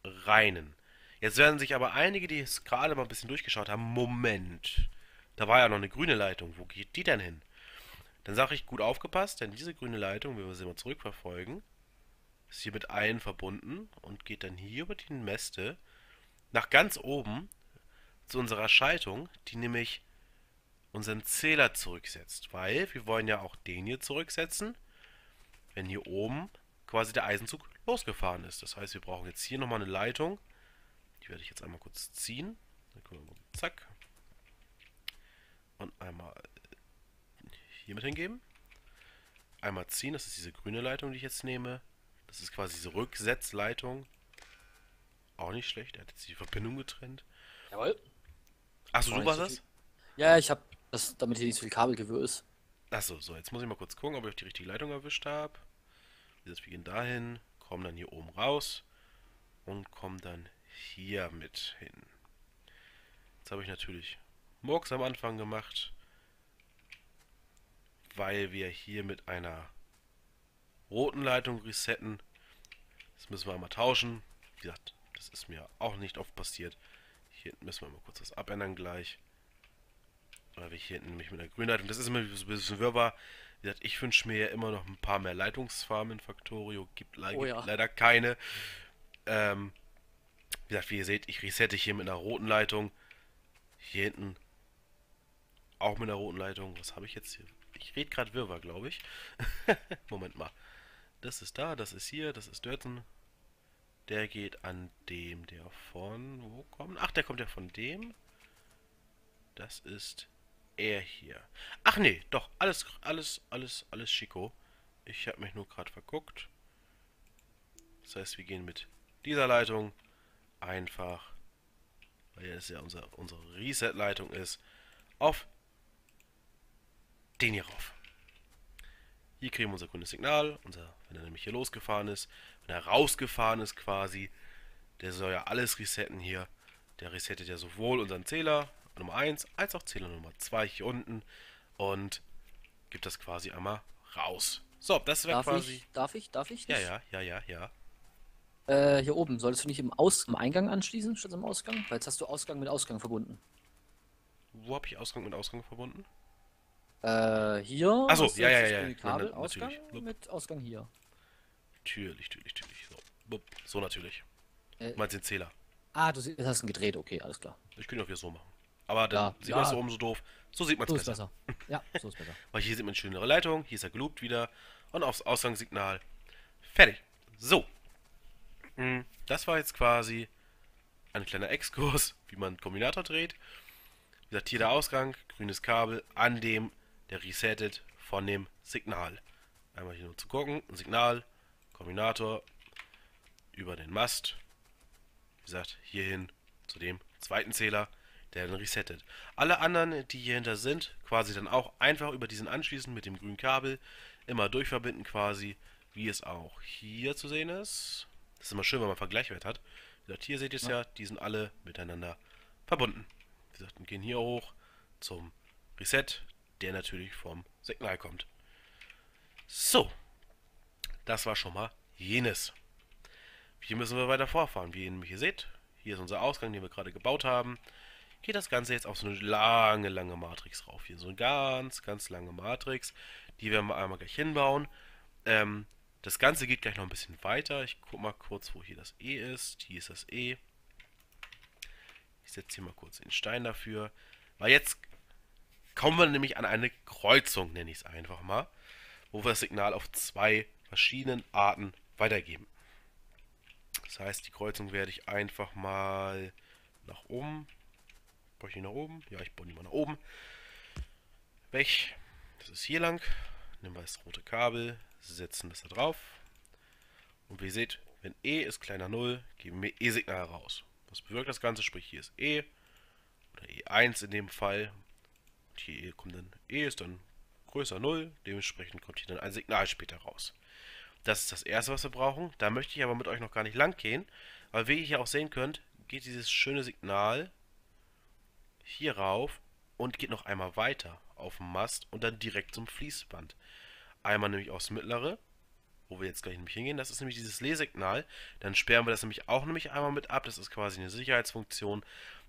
Reinen. Jetzt werden sich aber einige, die es gerade mal ein bisschen durchgeschaut haben, Moment, da war ja noch eine grüne Leitung, wo geht die denn hin? Dann sage ich, gut aufgepasst, denn diese grüne Leitung, wenn wir sie mal zurückverfolgen, ist hier mit allen verbunden und geht dann hier über die Mäste nach ganz oben zu unserer Schaltung, die nämlich unseren Zähler zurücksetzt, weil wir wollen ja auch den hier zurücksetzen, wenn hier oben quasi der Eisenzug losgefahren ist. Das heißt, wir brauchen jetzt hier nochmal eine Leitung. Die werde ich jetzt einmal kurz ziehen. Dann können wir mal, zack. Und einmal hier mit hingeben. Einmal ziehen, das ist diese grüne Leitung, die ich jetzt nehme. Das ist quasi diese Rücksetzleitung. Auch nicht schlecht, er hat jetzt die Verbindung getrennt. Jawohl. Achso, du warst das? Ja, ich habe das, damit hier nicht so viel Kabelgewirr ist. Achso, so, jetzt muss ich mal kurz gucken, ob ich auf die richtige Leitung erwischt habe. Wir gehen dahin, kommen dann hier oben raus und kommen dann hier mit hin. Jetzt habe ich natürlich Murks am Anfang gemacht, weil wir hier mit einer roten Leitung resetten. Das müssen wir einmal tauschen. Wie gesagt, das ist mir auch nicht oft passiert. Hier hinten müssen wir mal kurz das abändern gleich. Weil wir hier hinten nämlich mit der grünen Leitung, das ist immer ein bisschen wirrbar. Wie gesagt, ich wünsche mir ja immer noch ein paar mehr Leitungsfarben in Factorio. Gibt leider keine. Wie gesagt, wie ihr seht, ich resette hier mit einer roten Leitung. Hier hinten auch mit einer roten Leitung. Was habe ich jetzt hier? Ich rede gerade wirrwarr, glaube ich. Moment mal. Das ist da, das ist hier, das ist Dörten. Der geht an dem, der von... Wo kommt? Ach, der kommt ja von dem. Das ist er hier. Ach nee, doch. Alles Schicko. Ich habe mich nur gerade verguckt. Das heißt, wir gehen mit dieser Leitung einfach, weil das ja unsere Reset-Leitung ist, auf den hier rauf. Hier kriegen wir unser grünes Signal, wenn er nämlich hier losgefahren ist, wenn er rausgefahren ist quasi, der soll ja alles resetten hier. Der resettet ja sowohl unseren Zähler Nummer 1 als auch Zähler Nummer 2 hier unten und gibt das quasi einmal raus. So, das wäre quasi... Darf ich? Ja. Hier oben, solltest du nicht im Eingang anschließen, statt im Ausgang? Weil jetzt hast du Ausgang mit Ausgang verbunden. Wo habe ich Ausgang mit Ausgang verbunden? Hier. Achso, ja. Kabel, Ausgang mit Ausgang hier. Natürlich. So natürlich. Du meinst den Zähler. Ah, du hast ihn gedreht, okay, alles klar. Ich könnte auch wieder so machen. Aber dann sieht man es so oben so doof. So sieht man es besser. Ja, so ist besser. Weil hier sieht man eine schönere Leitung, hier ist er geloopt wieder. Und aufs Ausgangssignal. Fertig. So. Das war jetzt quasi ein kleiner Exkurs, wie man einen Kombinator dreht. Wie gesagt, hier der Ausgang, grünes Kabel, an dem der resettet von dem Signal. Einmal hier nur zu gucken, Signal, Kombinator, über den Mast, wie gesagt, hierhin zu dem zweiten Zähler, der dann resettet. Alle anderen, die hier hinter sind, quasi dann auch einfach über diesen anschließen mit dem grünen Kabel, immer durchverbinden quasi, wie es auch hier zu sehen ist. Das ist immer schön, wenn man Vergleichwert hat. Wie gesagt, hier seht ihr es ja, die sind alle miteinander verbunden. Wie gesagt, wir gehen hier hoch zum Reset, der natürlich vom Signal kommt. So, das war schon mal jenes. Hier müssen wir weiter vorfahren. Wie ihr nämlich hier seht, hier ist unser Ausgang, den wir gerade gebaut haben. Geht das Ganze jetzt auf so eine lange Matrix rauf. Hier so eine ganz lange Matrix, die werden wir einmal gleich hinbauen. Das Ganze geht gleich noch ein bisschen weiter. Ich guck mal kurz, wo hier das E ist. Hier ist das E. Ich setze hier mal kurz den Stein dafür. Weil jetzt kommen wir nämlich an eine Kreuzung, nenne ich es einfach mal, wo wir das Signal auf zwei verschiedenen Arten weitergeben. Das heißt, die Kreuzung werde ich einfach mal nach oben. Brauche ich die nach oben? Ja, ich baue die mal nach oben. Weg. Das ist hier lang. Nehmen wir das rote Kabel, setzen das da drauf. Und wie ihr seht, wenn E ist kleiner 0, geben wir E-Signal raus. Was bewirkt das Ganze? Sprich, hier ist E oder E1 in dem Fall. Und hier kommt dann E ist dann größer 0. Dementsprechend kommt hier dann ein Signal später raus. Das ist das Erste, was wir brauchen. Da möchte ich aber mit euch noch gar nicht lang gehen. Weil wie ihr hier auch sehen könnt, geht dieses schöne Signal hier rauf und geht noch einmal weiter auf den Mast und dann direkt zum Fließband. Einmal nämlich aufs mittlere, wo wir jetzt gleich nämlich hingehen. Das ist nämlich dieses Leesignal. Dann sperren wir das nämlich auch einmal mit ab. Das ist quasi eine Sicherheitsfunktion,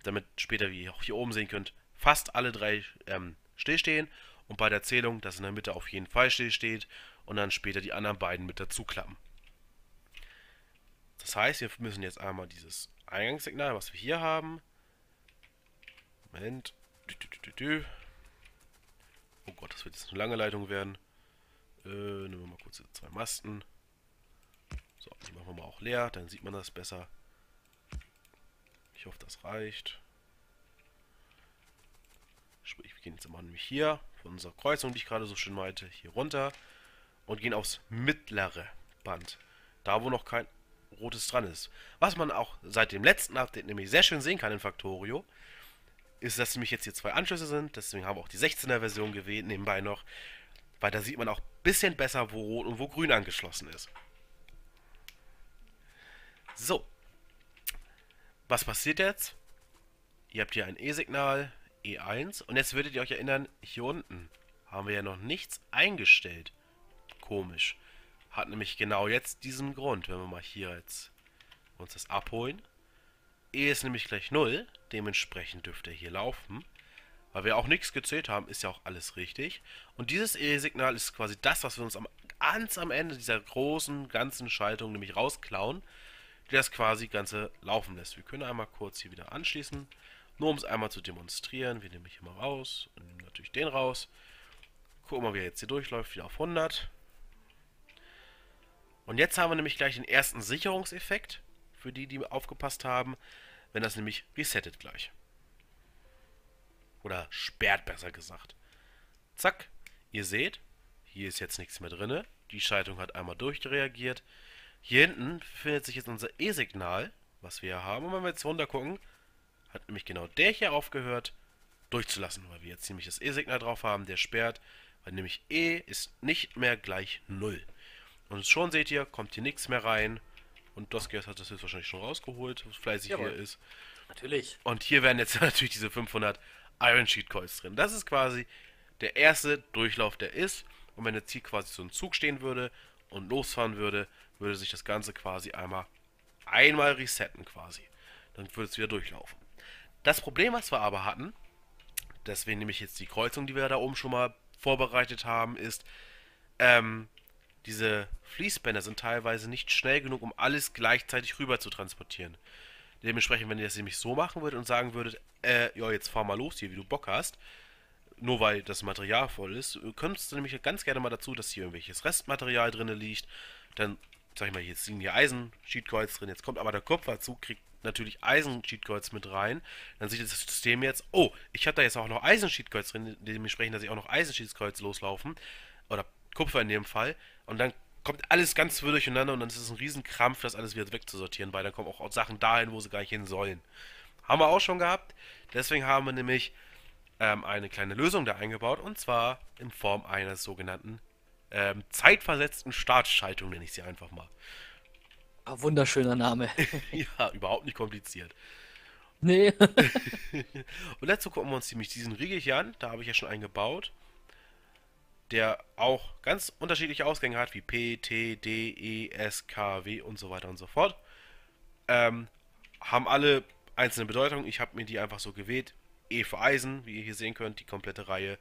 damit später, wie ihr auch hier oben sehen könnt, fast alle drei stillstehen. Und bei der Zählung, dass in der Mitte auf jeden Fall stillsteht und dann später die anderen beiden mit dazu klappen. Das heißt, wir müssen jetzt einmal dieses Eingangssignal, was wir hier haben. Moment. Oh Gott, das wird jetzt eine lange Leitung werden. Nehmen wir mal kurz diese zwei Masten. So, die machen wir mal auch leer, dann sieht man das besser. Ich hoffe, das reicht. Sprich, wir gehen jetzt immer nämlich hier von unserer Kreuzung, die ich gerade so schön meinte, hier runter und gehen aufs mittlere Band. Da, wo noch kein rotes dran ist. Was man auch seit dem letzten Update nämlich sehr schön sehen kann in Factorio, ist, dass nämlich jetzt hier zwei Anschlüsse sind. Deswegen haben wir auch die 16er-Version gewählt, nebenbei noch. Weil da sieht man auch ein bisschen besser, wo rot und wo grün angeschlossen ist. So. Was passiert jetzt? Ihr habt hier ein E-Signal, E1. Und jetzt würdet ihr euch erinnern, hier unten haben wir ja noch nichts eingestellt. Komisch. Hat nämlich genau jetzt diesen Grund, wenn wir mal hier jetzt uns das abholen. E ist nämlich gleich 0, dementsprechend dürfte er hier laufen. Weil wir auch nichts gezählt haben, ist ja auch alles richtig. Und dieses E-Signal ist quasi das, was wir uns ganz am Ende dieser großen, ganzen Schaltung nämlich rausklauen, die das quasi Ganze laufen lässt. Wir können einmal kurz hier wieder anschließen, nur um es einmal zu demonstrieren. Wir nehmen hier mal raus und nehmen natürlich den raus. Gucken wir mal, wie er jetzt hier durchläuft, wieder auf 100. Und jetzt haben wir nämlich gleich den ersten Sicherungseffekt, für die, die aufgepasst haben, wenn das nämlich resettet gleich. Oder sperrt, besser gesagt. Zack, ihr seht, hier ist jetzt nichts mehr drin. Die Schaltung hat einmal durchreagiert. Hier hinten befindet sich jetzt unser E-Signal, was wir hier haben. Und wenn wir jetzt runter gucken, hat nämlich genau der hier aufgehört, durchzulassen, weil wir jetzt nämlich das E-Signal drauf haben, der sperrt, weil nämlich E ist nicht mehr gleich 0. Und schon seht ihr, kommt hier nichts mehr rein. Und Dosskias hat das jetzt wahrscheinlich schon rausgeholt, was fleißig hier ist. Natürlich. Und hier werden jetzt natürlich diese 500 Iron Sheet Coils drin. Das ist quasi der erste Durchlauf, der ist. Und wenn jetzt hier quasi so ein Zug stehen würde und losfahren würde, würde sich das Ganze quasi einmal resetten quasi. Dann würde es wieder durchlaufen. Das Problem, was wir aber hatten, deswegen nämlich jetzt die Kreuzung, die wir da oben schon mal vorbereitet haben, ist, diese Fließbänder sind teilweise nicht schnell genug, um alles gleichzeitig rüber zu transportieren. Dementsprechend, wenn ihr das nämlich so machen würdet und sagen würdet, ja, jetzt fahr mal los hier, wie du Bock hast, nur weil das Material voll ist, kommt es nämlich ganz gerne mal dazu, dass hier irgendwelches Restmaterial drin liegt. Dann, sag ich mal, jetzt liegen hier Eisen-Sheet-Coils drin, jetzt kommt aber der Kupferzug, kriegt natürlich Eisen-Sheet-Coils mit rein. Dann sieht das System jetzt, oh, ich hatte da jetzt auch noch Eisen-Sheet-Coils drin, dementsprechend, dass ich auch noch Eisen-Sheet-Coils loslaufen, oder Kupfer in dem Fall, und dann kommt alles ganz wild durcheinander und dann ist es ein Riesenkrampf, das alles wieder wegzusortieren, weil dann kommen auch Sachen dahin, wo sie gar nicht hin sollen. Haben wir auch schon gehabt, deswegen haben wir nämlich eine kleine Lösung da eingebaut, und zwar in Form einer sogenannten zeitversetzten Startschaltung, nenne ich sie einfach mal. Ein wunderschöner Name. Ja, überhaupt nicht kompliziert. Nee. Und dazu gucken wir uns nämlich diesen Riegel hier an, da habe ich ja schon einen gebaut, der auch ganz unterschiedliche Ausgänge hat, wie P, T, D, E, S, K, W und so weiter und so fort. Haben alle einzelne Bedeutungen. Ich habe mir die einfach so gewählt. E für Eisen, wie ihr hier sehen könnt, die komplette Reihe.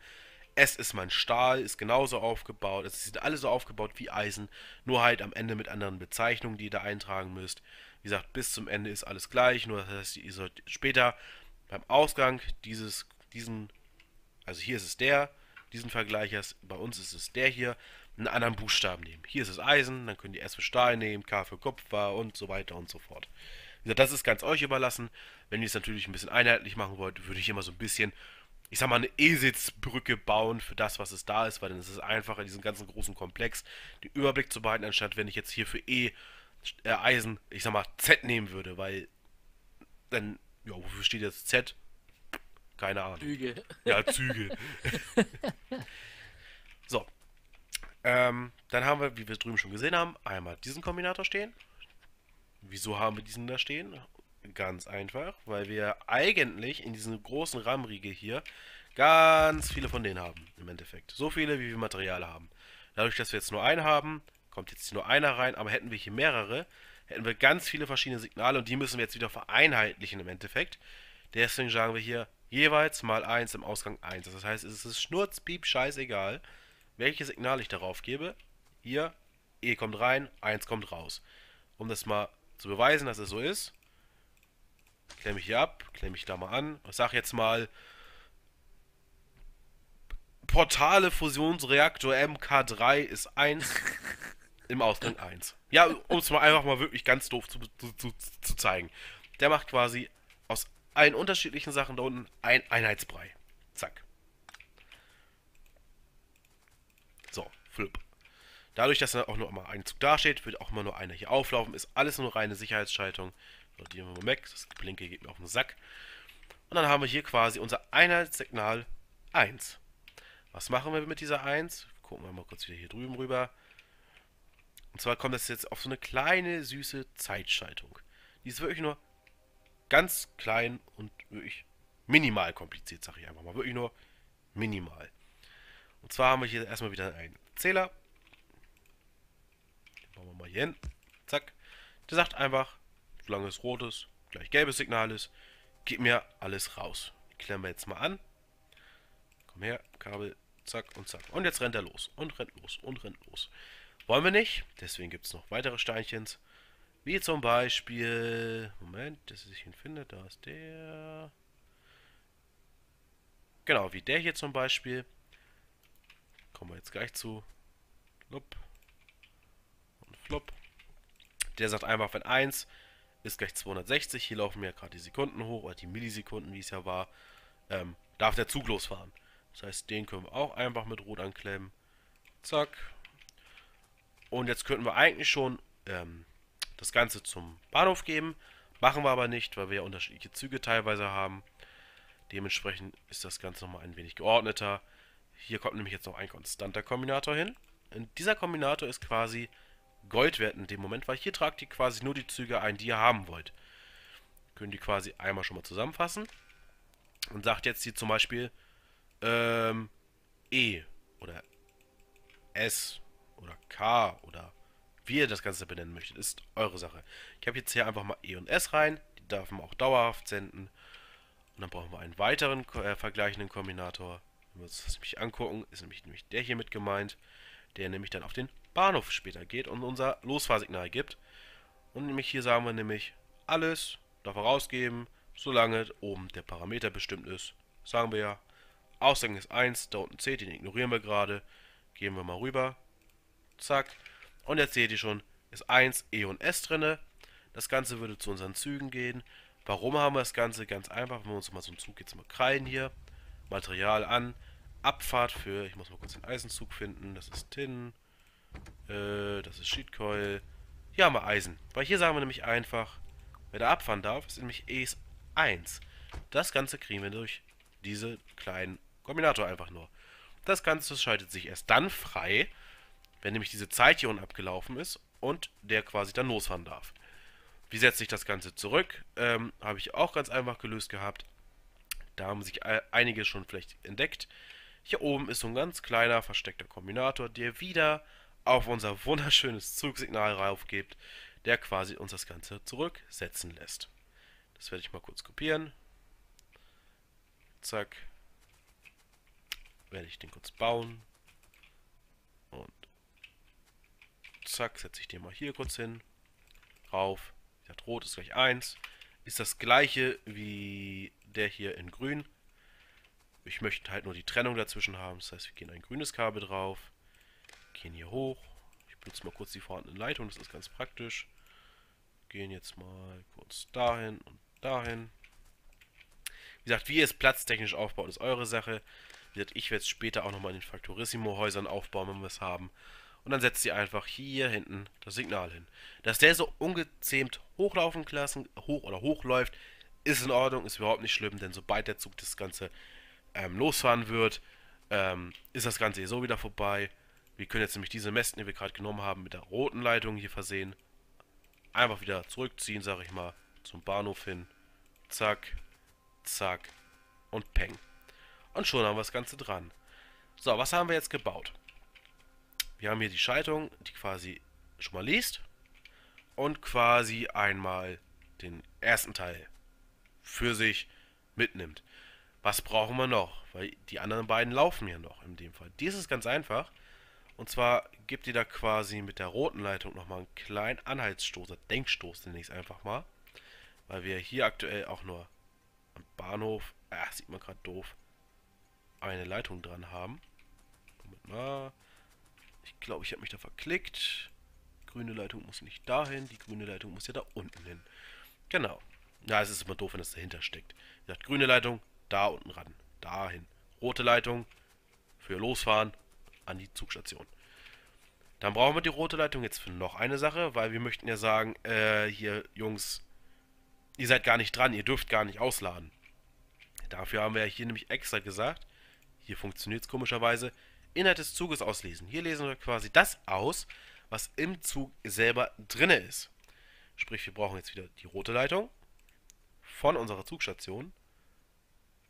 S ist mein Stahl, ist genauso aufgebaut. Es sind alle so aufgebaut wie Eisen, nur halt am Ende mit anderen Bezeichnungen, die ihr da eintragen müsst. Wie gesagt, bis zum Ende ist alles gleich, nur das heißt, ihr sollt später beim Ausgang also hier ist es der, diesen Vergleichers, bei uns ist es der hier, einen anderen Buchstaben nehmen. Hier ist es Eisen, dann könnt ihr S für Stahl nehmen, K für Kupfer und so weiter und so fort. Wie gesagt, das ist ganz euch überlassen. Wenn ihr es natürlich ein bisschen einheitlich machen wollt, würde ich immer so ein bisschen, ich sag mal, eine Eselsbrücke bauen für das, was es da ist, weil dann ist es einfacher, diesen ganzen großen Komplex den Überblick zu behalten, anstatt wenn ich jetzt hier für Eisen, ich sag mal, Z nehmen würde, weil dann, ja, wofür steht jetzt Z? Keine Ahnung. Züge. Ja, Züge. So. Dann haben wir, wie wir drüben schon gesehen haben, einmal diesen Kombinator stehen. Wieso haben wir diesen da stehen? Ganz einfach, weil wir eigentlich in diesem großen RAM-Riegel hier ganz viele von denen haben, im Endeffekt. So viele, wie wir Material haben. Dadurch, dass wir jetzt nur einen haben, kommt jetzt nur einer rein, aber hätten wir hier mehrere, hätten wir ganz viele verschiedene Signale und die müssen wir jetzt wieder vereinheitlichen im Endeffekt. Deswegen sagen wir hier, jeweils mal 1 im Ausgang 1. Das heißt, es ist schnurzpiep scheißegal, welches Signal ich darauf gebe. Hier, E kommt rein, 1 kommt raus. Um das mal zu beweisen, dass es so ist, klemme ich hier ab, klemme ich da mal an und sage jetzt mal Portale Fusionsreaktor MK3 ist 1, im Ausgang 1. Ja, um es mal einfach mal wirklich ganz doof zu zeigen. Der macht quasi aus allen unterschiedlichen Sachen da unten ein Einheitsbrei. Zack. So, flip. Dadurch, dass dann auch nur mal ein Zug dasteht, wird auch immer nur einer hier auflaufen. Ist alles nur reine Sicherheitsschaltung. So, die haben wir mal weg. Das Blinke geht mir auf den Sack. Und dann haben wir hier quasi unser Einheitssignal 1. Was machen wir mit dieser 1? Gucken wir mal kurz wieder hier drüben rüber. Und zwar kommt das jetzt auf so eine kleine, süße Zeitschaltung. Die ist wirklich nur ganz klein und wirklich minimal kompliziert, sage ich einfach mal. Wirklich nur minimal. Und zwar haben wir hier erstmal wieder einen Zähler. Den bauen wir mal hier hin. Zack. Der sagt einfach, solange es rot ist, gleich gelbes Signal ist, gib mir alles raus. Die klemmen wir jetzt mal an. Komm her, Kabel, zack und zack. Und jetzt rennt er los und rennt los und rennt los. Wollen wir nicht, deswegen gibt es noch weitere Steinchens. Wie zum Beispiel... Moment, dass ich ihn finde, da ist der... Genau, wie der hier zum Beispiel. Kommen wir jetzt gleich zu. Flop. Und flop. Der sagt einfach, wenn 1 ist gleich 260, hier laufen mir ja gerade die Sekunden hoch, oder die Millisekunden, wie es ja war, darf der Zug losfahren. Das heißt, den können wir auch einfach mit Rot anklemmen. Zack. Und jetzt könnten wir eigentlich schon das Ganze zum Bahnhof geben. Machen wir aber nicht, weil wir ja unterschiedliche Züge teilweise haben. Dementsprechend ist das Ganze nochmal ein wenig geordneter. Hier kommt nämlich jetzt noch ein konstanter Kombinator hin. Und dieser Kombinator ist quasi Gold wert in dem Moment, weil hier tragt ihr quasi nur die Züge ein, die ihr haben wollt. Könnt ihr quasi einmal schon mal zusammenfassen. Und sagt jetzt hier zum Beispiel E oder S oder K oder wie ihr das Ganze benennen möchtet, ist eure Sache. Ich habe jetzt hier einfach mal E und S rein, die darf man auch dauerhaft senden. Und dann brauchen wir einen weiteren vergleichenden Kombinator. Wenn wir uns das nämlich angucken, ist nämlich der hier mit gemeint, der nämlich dann auf den Bahnhof später geht und unser Losfahrsignal gibt. Und nämlich hier sagen wir nämlich, alles darf er rausgeben, solange oben der Parameter bestimmt ist. Sagen wir ja, Ausgang ist 1, da unten C, den ignorieren wir gerade. Gehen wir mal rüber. Zack. Und jetzt seht ihr schon, ist 1, E und S drin. Das Ganze würde zu unseren Zügen gehen. Warum haben wir das Ganze? Ganz einfach, wenn wir uns mal so einen Zug jetzt mal krallen hier. Material an. Abfahrt für, ich muss mal kurz den Eisenzug finden. Das ist Tin. Das ist Sheetcoil. Hier haben wir Eisen. Weil hier sagen wir nämlich einfach, wer da abfahren darf, ist nämlich E ist 1. Das Ganze kriegen wir durch diesen kleinen Kombinator einfach nur. Das Ganze schaltet sich erst dann frei, wenn nämlich diese Zeit hier unten abgelaufen ist und der quasi dann losfahren darf. Wie setze ich das Ganze zurück? Habe ich auch ganz einfach gelöst gehabt. Da haben sich einige schon vielleicht entdeckt. Hier oben ist so ein ganz kleiner versteckter Kombinator, der wieder auf unser wunderschönes Zugsignal raufgibt, der quasi uns das Ganze zurücksetzen lässt. Das werde ich mal kurz kopieren. Zack. Werde ich den kurz bauen. Und zack, setze ich den mal hier kurz hin. Rauf. Der Rot ist gleich 1. Ist das gleiche wie der hier in grün. Ich möchte halt nur die Trennung dazwischen haben. Das heißt, wir gehen ein grünes Kabel drauf. Gehen hier hoch. Ich benutze mal kurz die vorhandenen Leitungen. Das ist ganz praktisch. Gehen jetzt mal kurz dahin und dahin. Wie gesagt, wie ihr es platztechnisch aufbaut, ist eure Sache. Wie gesagt, ich werde es später auch nochmal in den Factorissimo-Häusern aufbauen, wenn wir es haben. Und dann setzt ihr einfach hier hinten das Signal hin. Dass der so ungezähmt hochlaufen lassen, hochläuft, ist in Ordnung, ist überhaupt nicht schlimm, denn sobald der Zug das Ganze losfahren wird, ist das Ganze hier so wieder vorbei. Wir können jetzt nämlich diese Mästen, die wir gerade genommen haben, mit der roten Leitung hier versehen. Einfach wieder zurückziehen, sage ich mal, zum Bahnhof hin. Zack, zack und peng. Und schon haben wir das Ganze dran. So, was haben wir jetzt gebaut? Wir haben hier die Schaltung, die quasi schon mal liest. Und quasi einmal den ersten Teil für sich mitnimmt. Was brauchen wir noch? Weil die anderen beiden laufen ja noch in dem Fall. Dies ist ganz einfach. Und zwar gibt ihr da quasi mit der roten Leitung nochmal einen kleinen Anhaltsstoß, einen Denkstoß, nenne ich es einfach mal. Weil wir hier aktuell auch nur am Bahnhof, sieht man gerade doof, eine Leitung dran haben. Na, ich glaube, ich habe mich da verklickt. Grüne Leitung muss nicht dahin. Die grüne Leitung muss ja da unten hin. Genau. Ja, es ist immer doof, wenn das dahinter steckt. Wie gesagt, grüne Leitung, da unten ran. Dahin. Rote Leitung für losfahren an die Zugstation. Dann brauchen wir die rote Leitung jetzt für noch eine Sache, weil wir möchten ja sagen, hier, Jungs, ihr seid gar nicht dran, ihr dürft gar nicht ausladen. Dafür haben wir ja hier nämlich extra gesagt, hier funktioniert es komischerweise, Inhalt des Zuges auslesen. Hier lesen wir quasi das aus, was im Zug selber drinne ist. Sprich, wir brauchen jetzt wieder die rote Leitung von unserer Zugstation.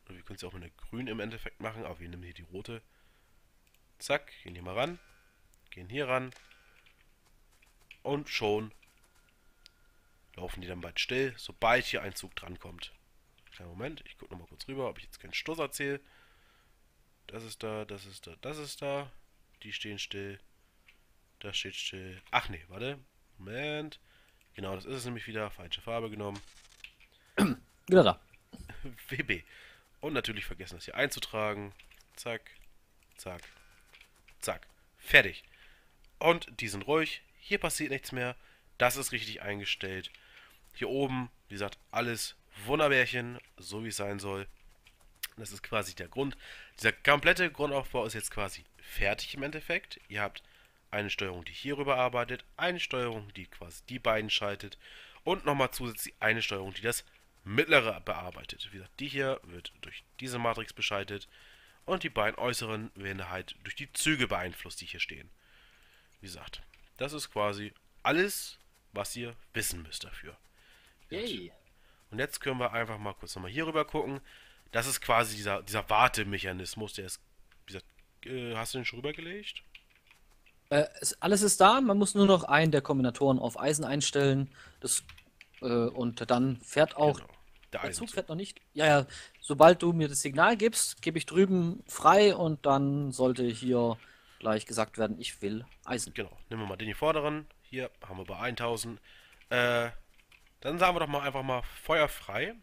Und wir können es ja auch mit einer grünen im Endeffekt machen, aber wir nehmen hier die rote. Zack, gehen hier mal ran. Gehen hier ran. Und schon laufen die dann bald still, sobald hier ein Zug drankommt. Kleinen Moment, ich gucke nochmal kurz rüber, ob ich jetzt keinen Stoß erzähle. Das ist da, das ist da, das ist da. Die stehen still. Das steht still. Ach nee, warte. Moment. Genau, das ist es nämlich wieder. Falsche Farbe genommen. Wieder da. WB. Und natürlich vergessen, das hier einzutragen. Zack, zack, zack. Fertig. Und die sind ruhig. Hier passiert nichts mehr. Das ist richtig eingestellt. Hier oben, wie gesagt, alles Wunderbärchen, so wie es sein soll. Das ist quasi der Grund. Dieser komplette Grundaufbau ist jetzt quasi fertig im Endeffekt. Ihr habt eine Steuerung, die hierüber arbeitet, eine Steuerung, die quasi die beiden schaltet und nochmal zusätzlich eine Steuerung, die das mittlere bearbeitet. Wie gesagt, die hier wird durch diese Matrix beschaltet und die beiden äußeren werden halt durch die Züge beeinflusst, die hier stehen. Wie gesagt, das ist quasi alles, was ihr wissen müsst dafür. Yay. Und jetzt können wir einfach mal kurz nochmal hier rüber gucken. Das ist quasi dieser Wartemechanismus, der ist, wie gesagt, hast du den schon rübergelegt? Alles ist da, man muss nur noch einen der Kombinatoren auf Eisen einstellen. Das, und dann fährt auch... Genau. Der Zug fährt noch nicht. Ja, ja, sobald du mir das Signal gibst, gebe ich drüben frei und dann sollte hier gleich gesagt werden, ich will Eisen. Genau, nehmen wir mal den hier vorderen. Hier haben wir bei 1000. Dann sagen wir doch mal einfach mal feuerfrei.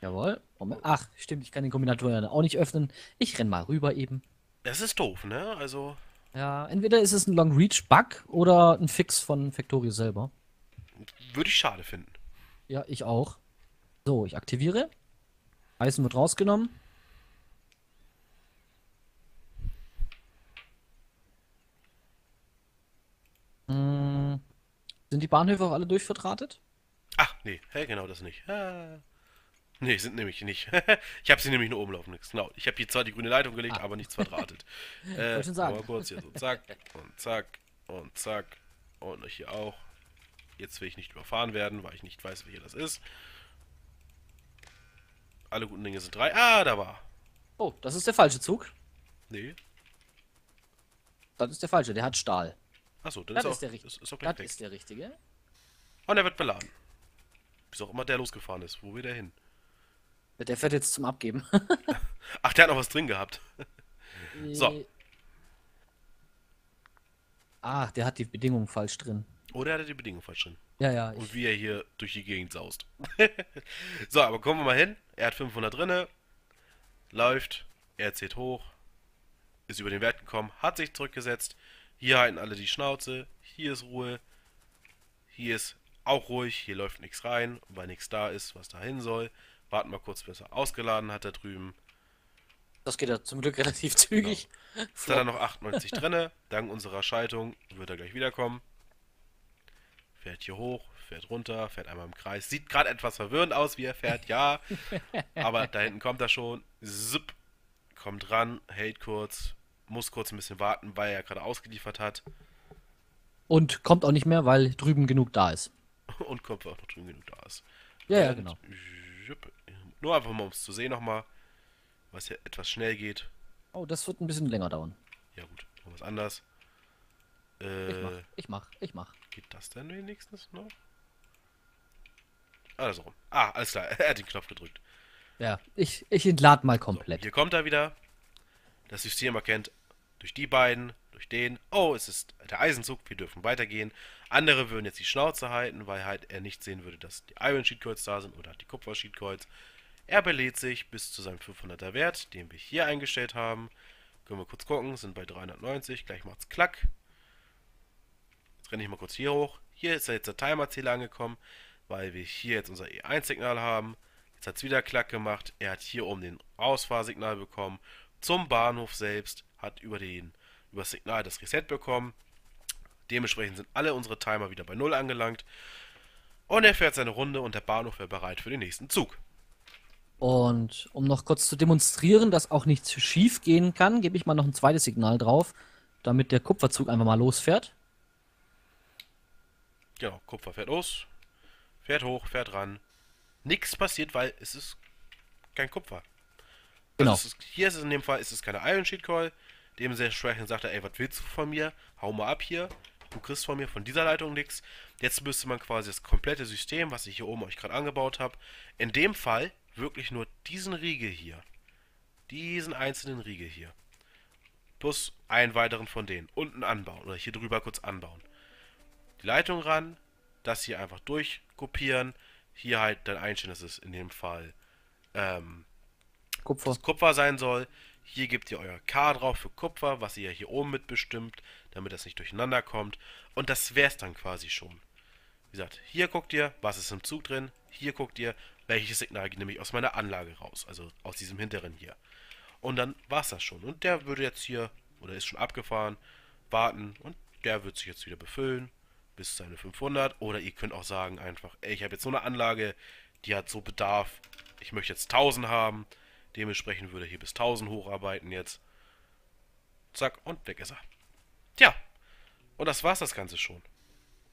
Jawohl. Moment. Ach, stimmt, ich kann den Kombinator ja auch nicht öffnen. Ich renn mal rüber eben. Das ist doof, ne? Also... Ja, entweder ist es ein Long-Reach-Bug oder ein Fix von Factorio selber. Würde ich schade finden. Ja, ich auch. So, ich aktiviere. Eisen wird rausgenommen. Sind die Bahnhöfe auch alle durchverdrahtet? Ach, nee, hey, genau das nicht. Nee, sind nämlich nicht. Ich habe sie nämlich nur oben laufen lassen. Genau, ich habe hier zwar die grüne Leitung gelegt, aber nichts verdrahtet. Wollte schon sagen. Mal kurz hier so zack und zack und zack und euch hier auch. Jetzt will ich nicht überfahren werden, weil ich nicht weiß, welcher das ist. Alle guten Dinge sind drei. Ah, da war. Oh, das ist der falsche Zug. Nee. Das ist der falsche, der hat Stahl. Achso, das ist der richtige. Das ist der richtige. Und er wird beladen. Bis auch immer der losgefahren ist. Wo will der hin? Der fährt jetzt zum Abgeben. Ach, der hat noch was drin gehabt. So. Ah, der hat die Bedingung falsch drin. Oder hat er die Bedingung falsch drin? Ja, ja. Und wie er hier durch die Gegend saust. So, aber kommen wir mal hin. Er hat 500 drinne. Läuft. Er zählt hoch. Ist über den Wert gekommen. Hat sich zurückgesetzt. Hier halten alle die Schnauze. Hier ist Ruhe. Hier ist auch ruhig. Hier läuft nichts rein. Weil nichts da ist, was dahin soll. Warten wir kurz, bis er ausgeladen hat da drüben. Das geht ja zum Glück relativ zügig. Genau. Jetzt hat er noch 98 drinne. Dank unserer Schaltung wird er gleich wiederkommen. Fährt hier hoch, fährt runter, fährt einmal im Kreis. Sieht gerade etwas verwirrend aus, wie er fährt, ja. Aber da hinten kommt er schon. Zipp. Kommt ran, hält kurz. Muss kurz ein bisschen warten, weil er gerade ausgeliefert hat. Und kommt auch nicht mehr, weil drüben genug da ist. Und kommt, weil auch noch drüben genug da ist. Ja, ja, genau. Nur einfach mal, um es zu sehen nochmal, was hier etwas schnell geht. Oh, das wird ein bisschen länger dauern. Ja gut, was anders. Ich mach. Geht das denn wenigstens noch? Ah, das ist rum. Ah, alles klar, er hat den Knopf gedrückt. Ja, ich entlade mal komplett. So, hier kommt er wieder. Das System erkennt, durch die beiden, durch den. Oh, es ist der Eisenzug, wir dürfen weitergehen. Andere würden jetzt die Schnauze halten, weil halt er nicht sehen würde, dass die Iron Sheet Coils da sind oder die Kupfer Sheet Coils. Er belädt sich bis zu seinem 500er Wert, den wir hier eingestellt haben. Können wir kurz gucken, sind bei 390, gleich macht's klack. Jetzt renne ich mal kurz hier hoch. Hier ist ja jetzt der Timerzähler angekommen, weil wir hier jetzt unser E1-Signal haben. Jetzt hat es wieder klack gemacht. Er hat hier oben den Ausfahrsignal bekommen. Zum Bahnhof selbst hat über das Signal das Reset bekommen. Dementsprechend sind alle unsere Timer wieder bei 0 angelangt. Und er fährt seine Runde und der Bahnhof wäre bereit für den nächsten Zug. Und um noch kurz zu demonstrieren, dass auch nichts schief gehen kann, gebe ich mal noch ein zweites Signal drauf, damit der Kupferzug einfach mal losfährt. Genau, Kupfer fährt los, fährt hoch, fährt ran. Nichts passiert, weil es ist kein Kupfer. Genau. Also hier ist es in dem Fall, ist es keine Iron Sheet Coil. Dementsprechend sagt er, ey, was willst du von mir? Hau mal ab hier. Du kriegst von mir von dieser Leitung nichts. Jetzt müsste man quasi das komplette System, was ich hier oben euch gerade angebaut habe, in dem Fall wirklich nur diesen Riegel hier. Diesen einzelnen Riegel hier. Plus einen weiteren von denen. Unten anbauen. Oder hier drüber kurz anbauen. Die Leitung ran. Das hier einfach durchkopieren. Hier halt dann einstellen, dass es in dem Fall Kupfer. Das Kupfer sein soll. Hier gebt ihr euer K drauf für Kupfer, was ihr hier oben mitbestimmt, damit das nicht durcheinander kommt. Und das wäre es dann quasi schon. Wie gesagt, hier guckt ihr, was ist im Zug drin. Hier guckt ihr, welches Signal nehme ich aus meiner Anlage raus. Also aus diesem hinteren hier. Und dann war es das schon. Und der würde jetzt hier, oder ist schon abgefahren, warten. Und der wird sich jetzt wieder befüllen bis seine 500. Oder ihr könnt auch sagen einfach, ey, ich habe jetzt so eine Anlage, die hat so Bedarf. Ich möchte jetzt 1000 haben. Dementsprechend würde er hier bis 1000 hocharbeiten jetzt. Zack, und weg ist er. Tja, und das war's das Ganze schon.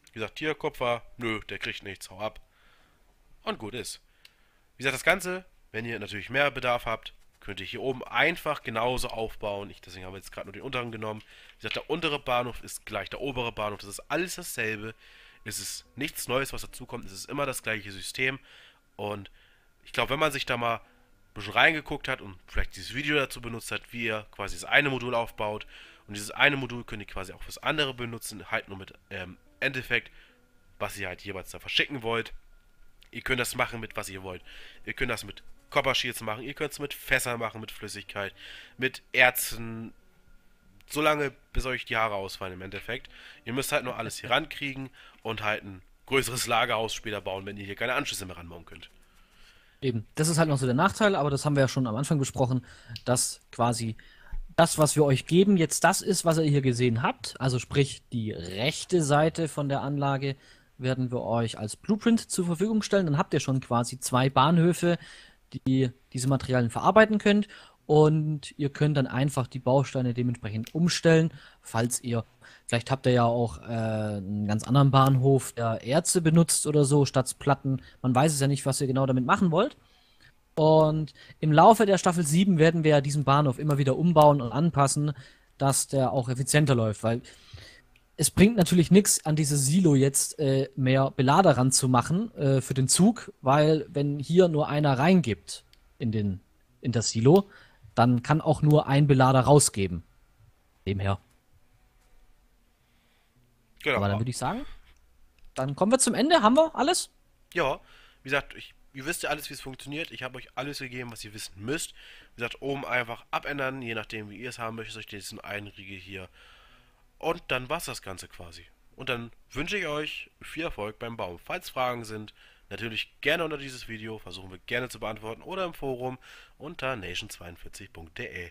Wie gesagt, hier, Kupfer, nö, der kriegt nichts, hau ab. Und gut ist. Wie gesagt, das Ganze, wenn ihr natürlich mehr Bedarf habt, könnt ihr hier oben einfach genauso aufbauen. Deswegen haben wir jetzt gerade nur den unteren genommen. Wie gesagt, der untere Bahnhof ist gleich der obere Bahnhof. Das ist alles dasselbe. Es ist nichts Neues, was dazukommt. Es ist immer das gleiche System. Und ich glaube, wenn man sich da mal bisschen reingeguckt hat und vielleicht dieses Video dazu benutzt hat, wie ihr quasi das eine Modul aufbaut, und dieses eine Modul könnt ihr quasi auch fürs andere benutzen, halt nur mit Endeffekt, was ihr halt jeweils da verschicken wollt. Ihr könnt das machen mit was ihr wollt. Ihr könnt das mit Copper Shields machen, ihr könnt es mit Fässern machen, mit Flüssigkeit, mit Erzen, so lange bis euch die Haare ausfallen im Endeffekt. Ihr müsst halt nur alles hier rankriegen und halt ein größeres Lagerhaus später bauen, wenn ihr hier keine Anschlüsse mehr ranbauen könnt. Eben, das ist halt noch so der Nachteil, aber das haben wir ja schon am Anfang besprochen, dass quasi das, was wir euch geben, jetzt das ist, was ihr hier gesehen habt. Also sprich, die rechte Seite von der Anlage werden wir euch als Blueprint zur Verfügung stellen. Dann habt ihr schon quasi 2 Bahnhöfe, die diese Materialien verarbeiten könnt. Und ihr könnt dann einfach die Bausteine dementsprechend umstellen, falls ihr, vielleicht habt ihr ja auch einen ganz anderen Bahnhof, der Erze benutzt oder so, statt Platten. Man weiß es ja nicht, was ihr genau damit machen wollt. Und im Laufe der Staffel 7 werden wir ja diesen Bahnhof immer wieder umbauen und anpassen, dass der auch effizienter läuft, weil es bringt natürlich nichts, an dieses Silo jetzt mehr Belader ranzumachen für den Zug, weil wenn hier nur einer reingibt in das Silo, dann kann auch nur ein Belader rausgeben. Demher. Genau. Aber dann würde ich sagen, dann kommen wir zum Ende. Haben wir alles? Ja. Wie gesagt, ihr wisst ja alles, wie es funktioniert. Ich habe euch alles gegeben, was ihr wissen müsst. Wie gesagt, oben einfach abändern, je nachdem, wie ihr es haben möchtet. Euch diesen einen Riegel hier. Und dann war es das Ganze quasi. Und dann wünsche ich euch viel Erfolg beim Bauen. Falls Fragen sind, natürlich gerne unter dieses Video, versuchen wir gerne zu beantworten, oder im Forum unter nation42.de.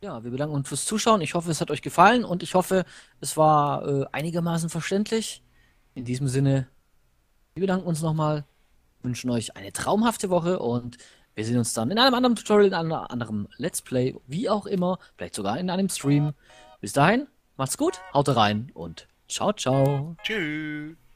Ja, wir bedanken uns fürs Zuschauen. Ich hoffe, es hat euch gefallen und ich hoffe, es war einigermaßen verständlich. In diesem Sinne, wir bedanken uns nochmal, wünschen euch eine traumhafte Woche und wir sehen uns dann in einem anderen Tutorial, in einem anderen Let's Play, wie auch immer, vielleicht sogar in einem Stream. Bis dahin, macht's gut, haut rein und ciao, ciao. Tschüss.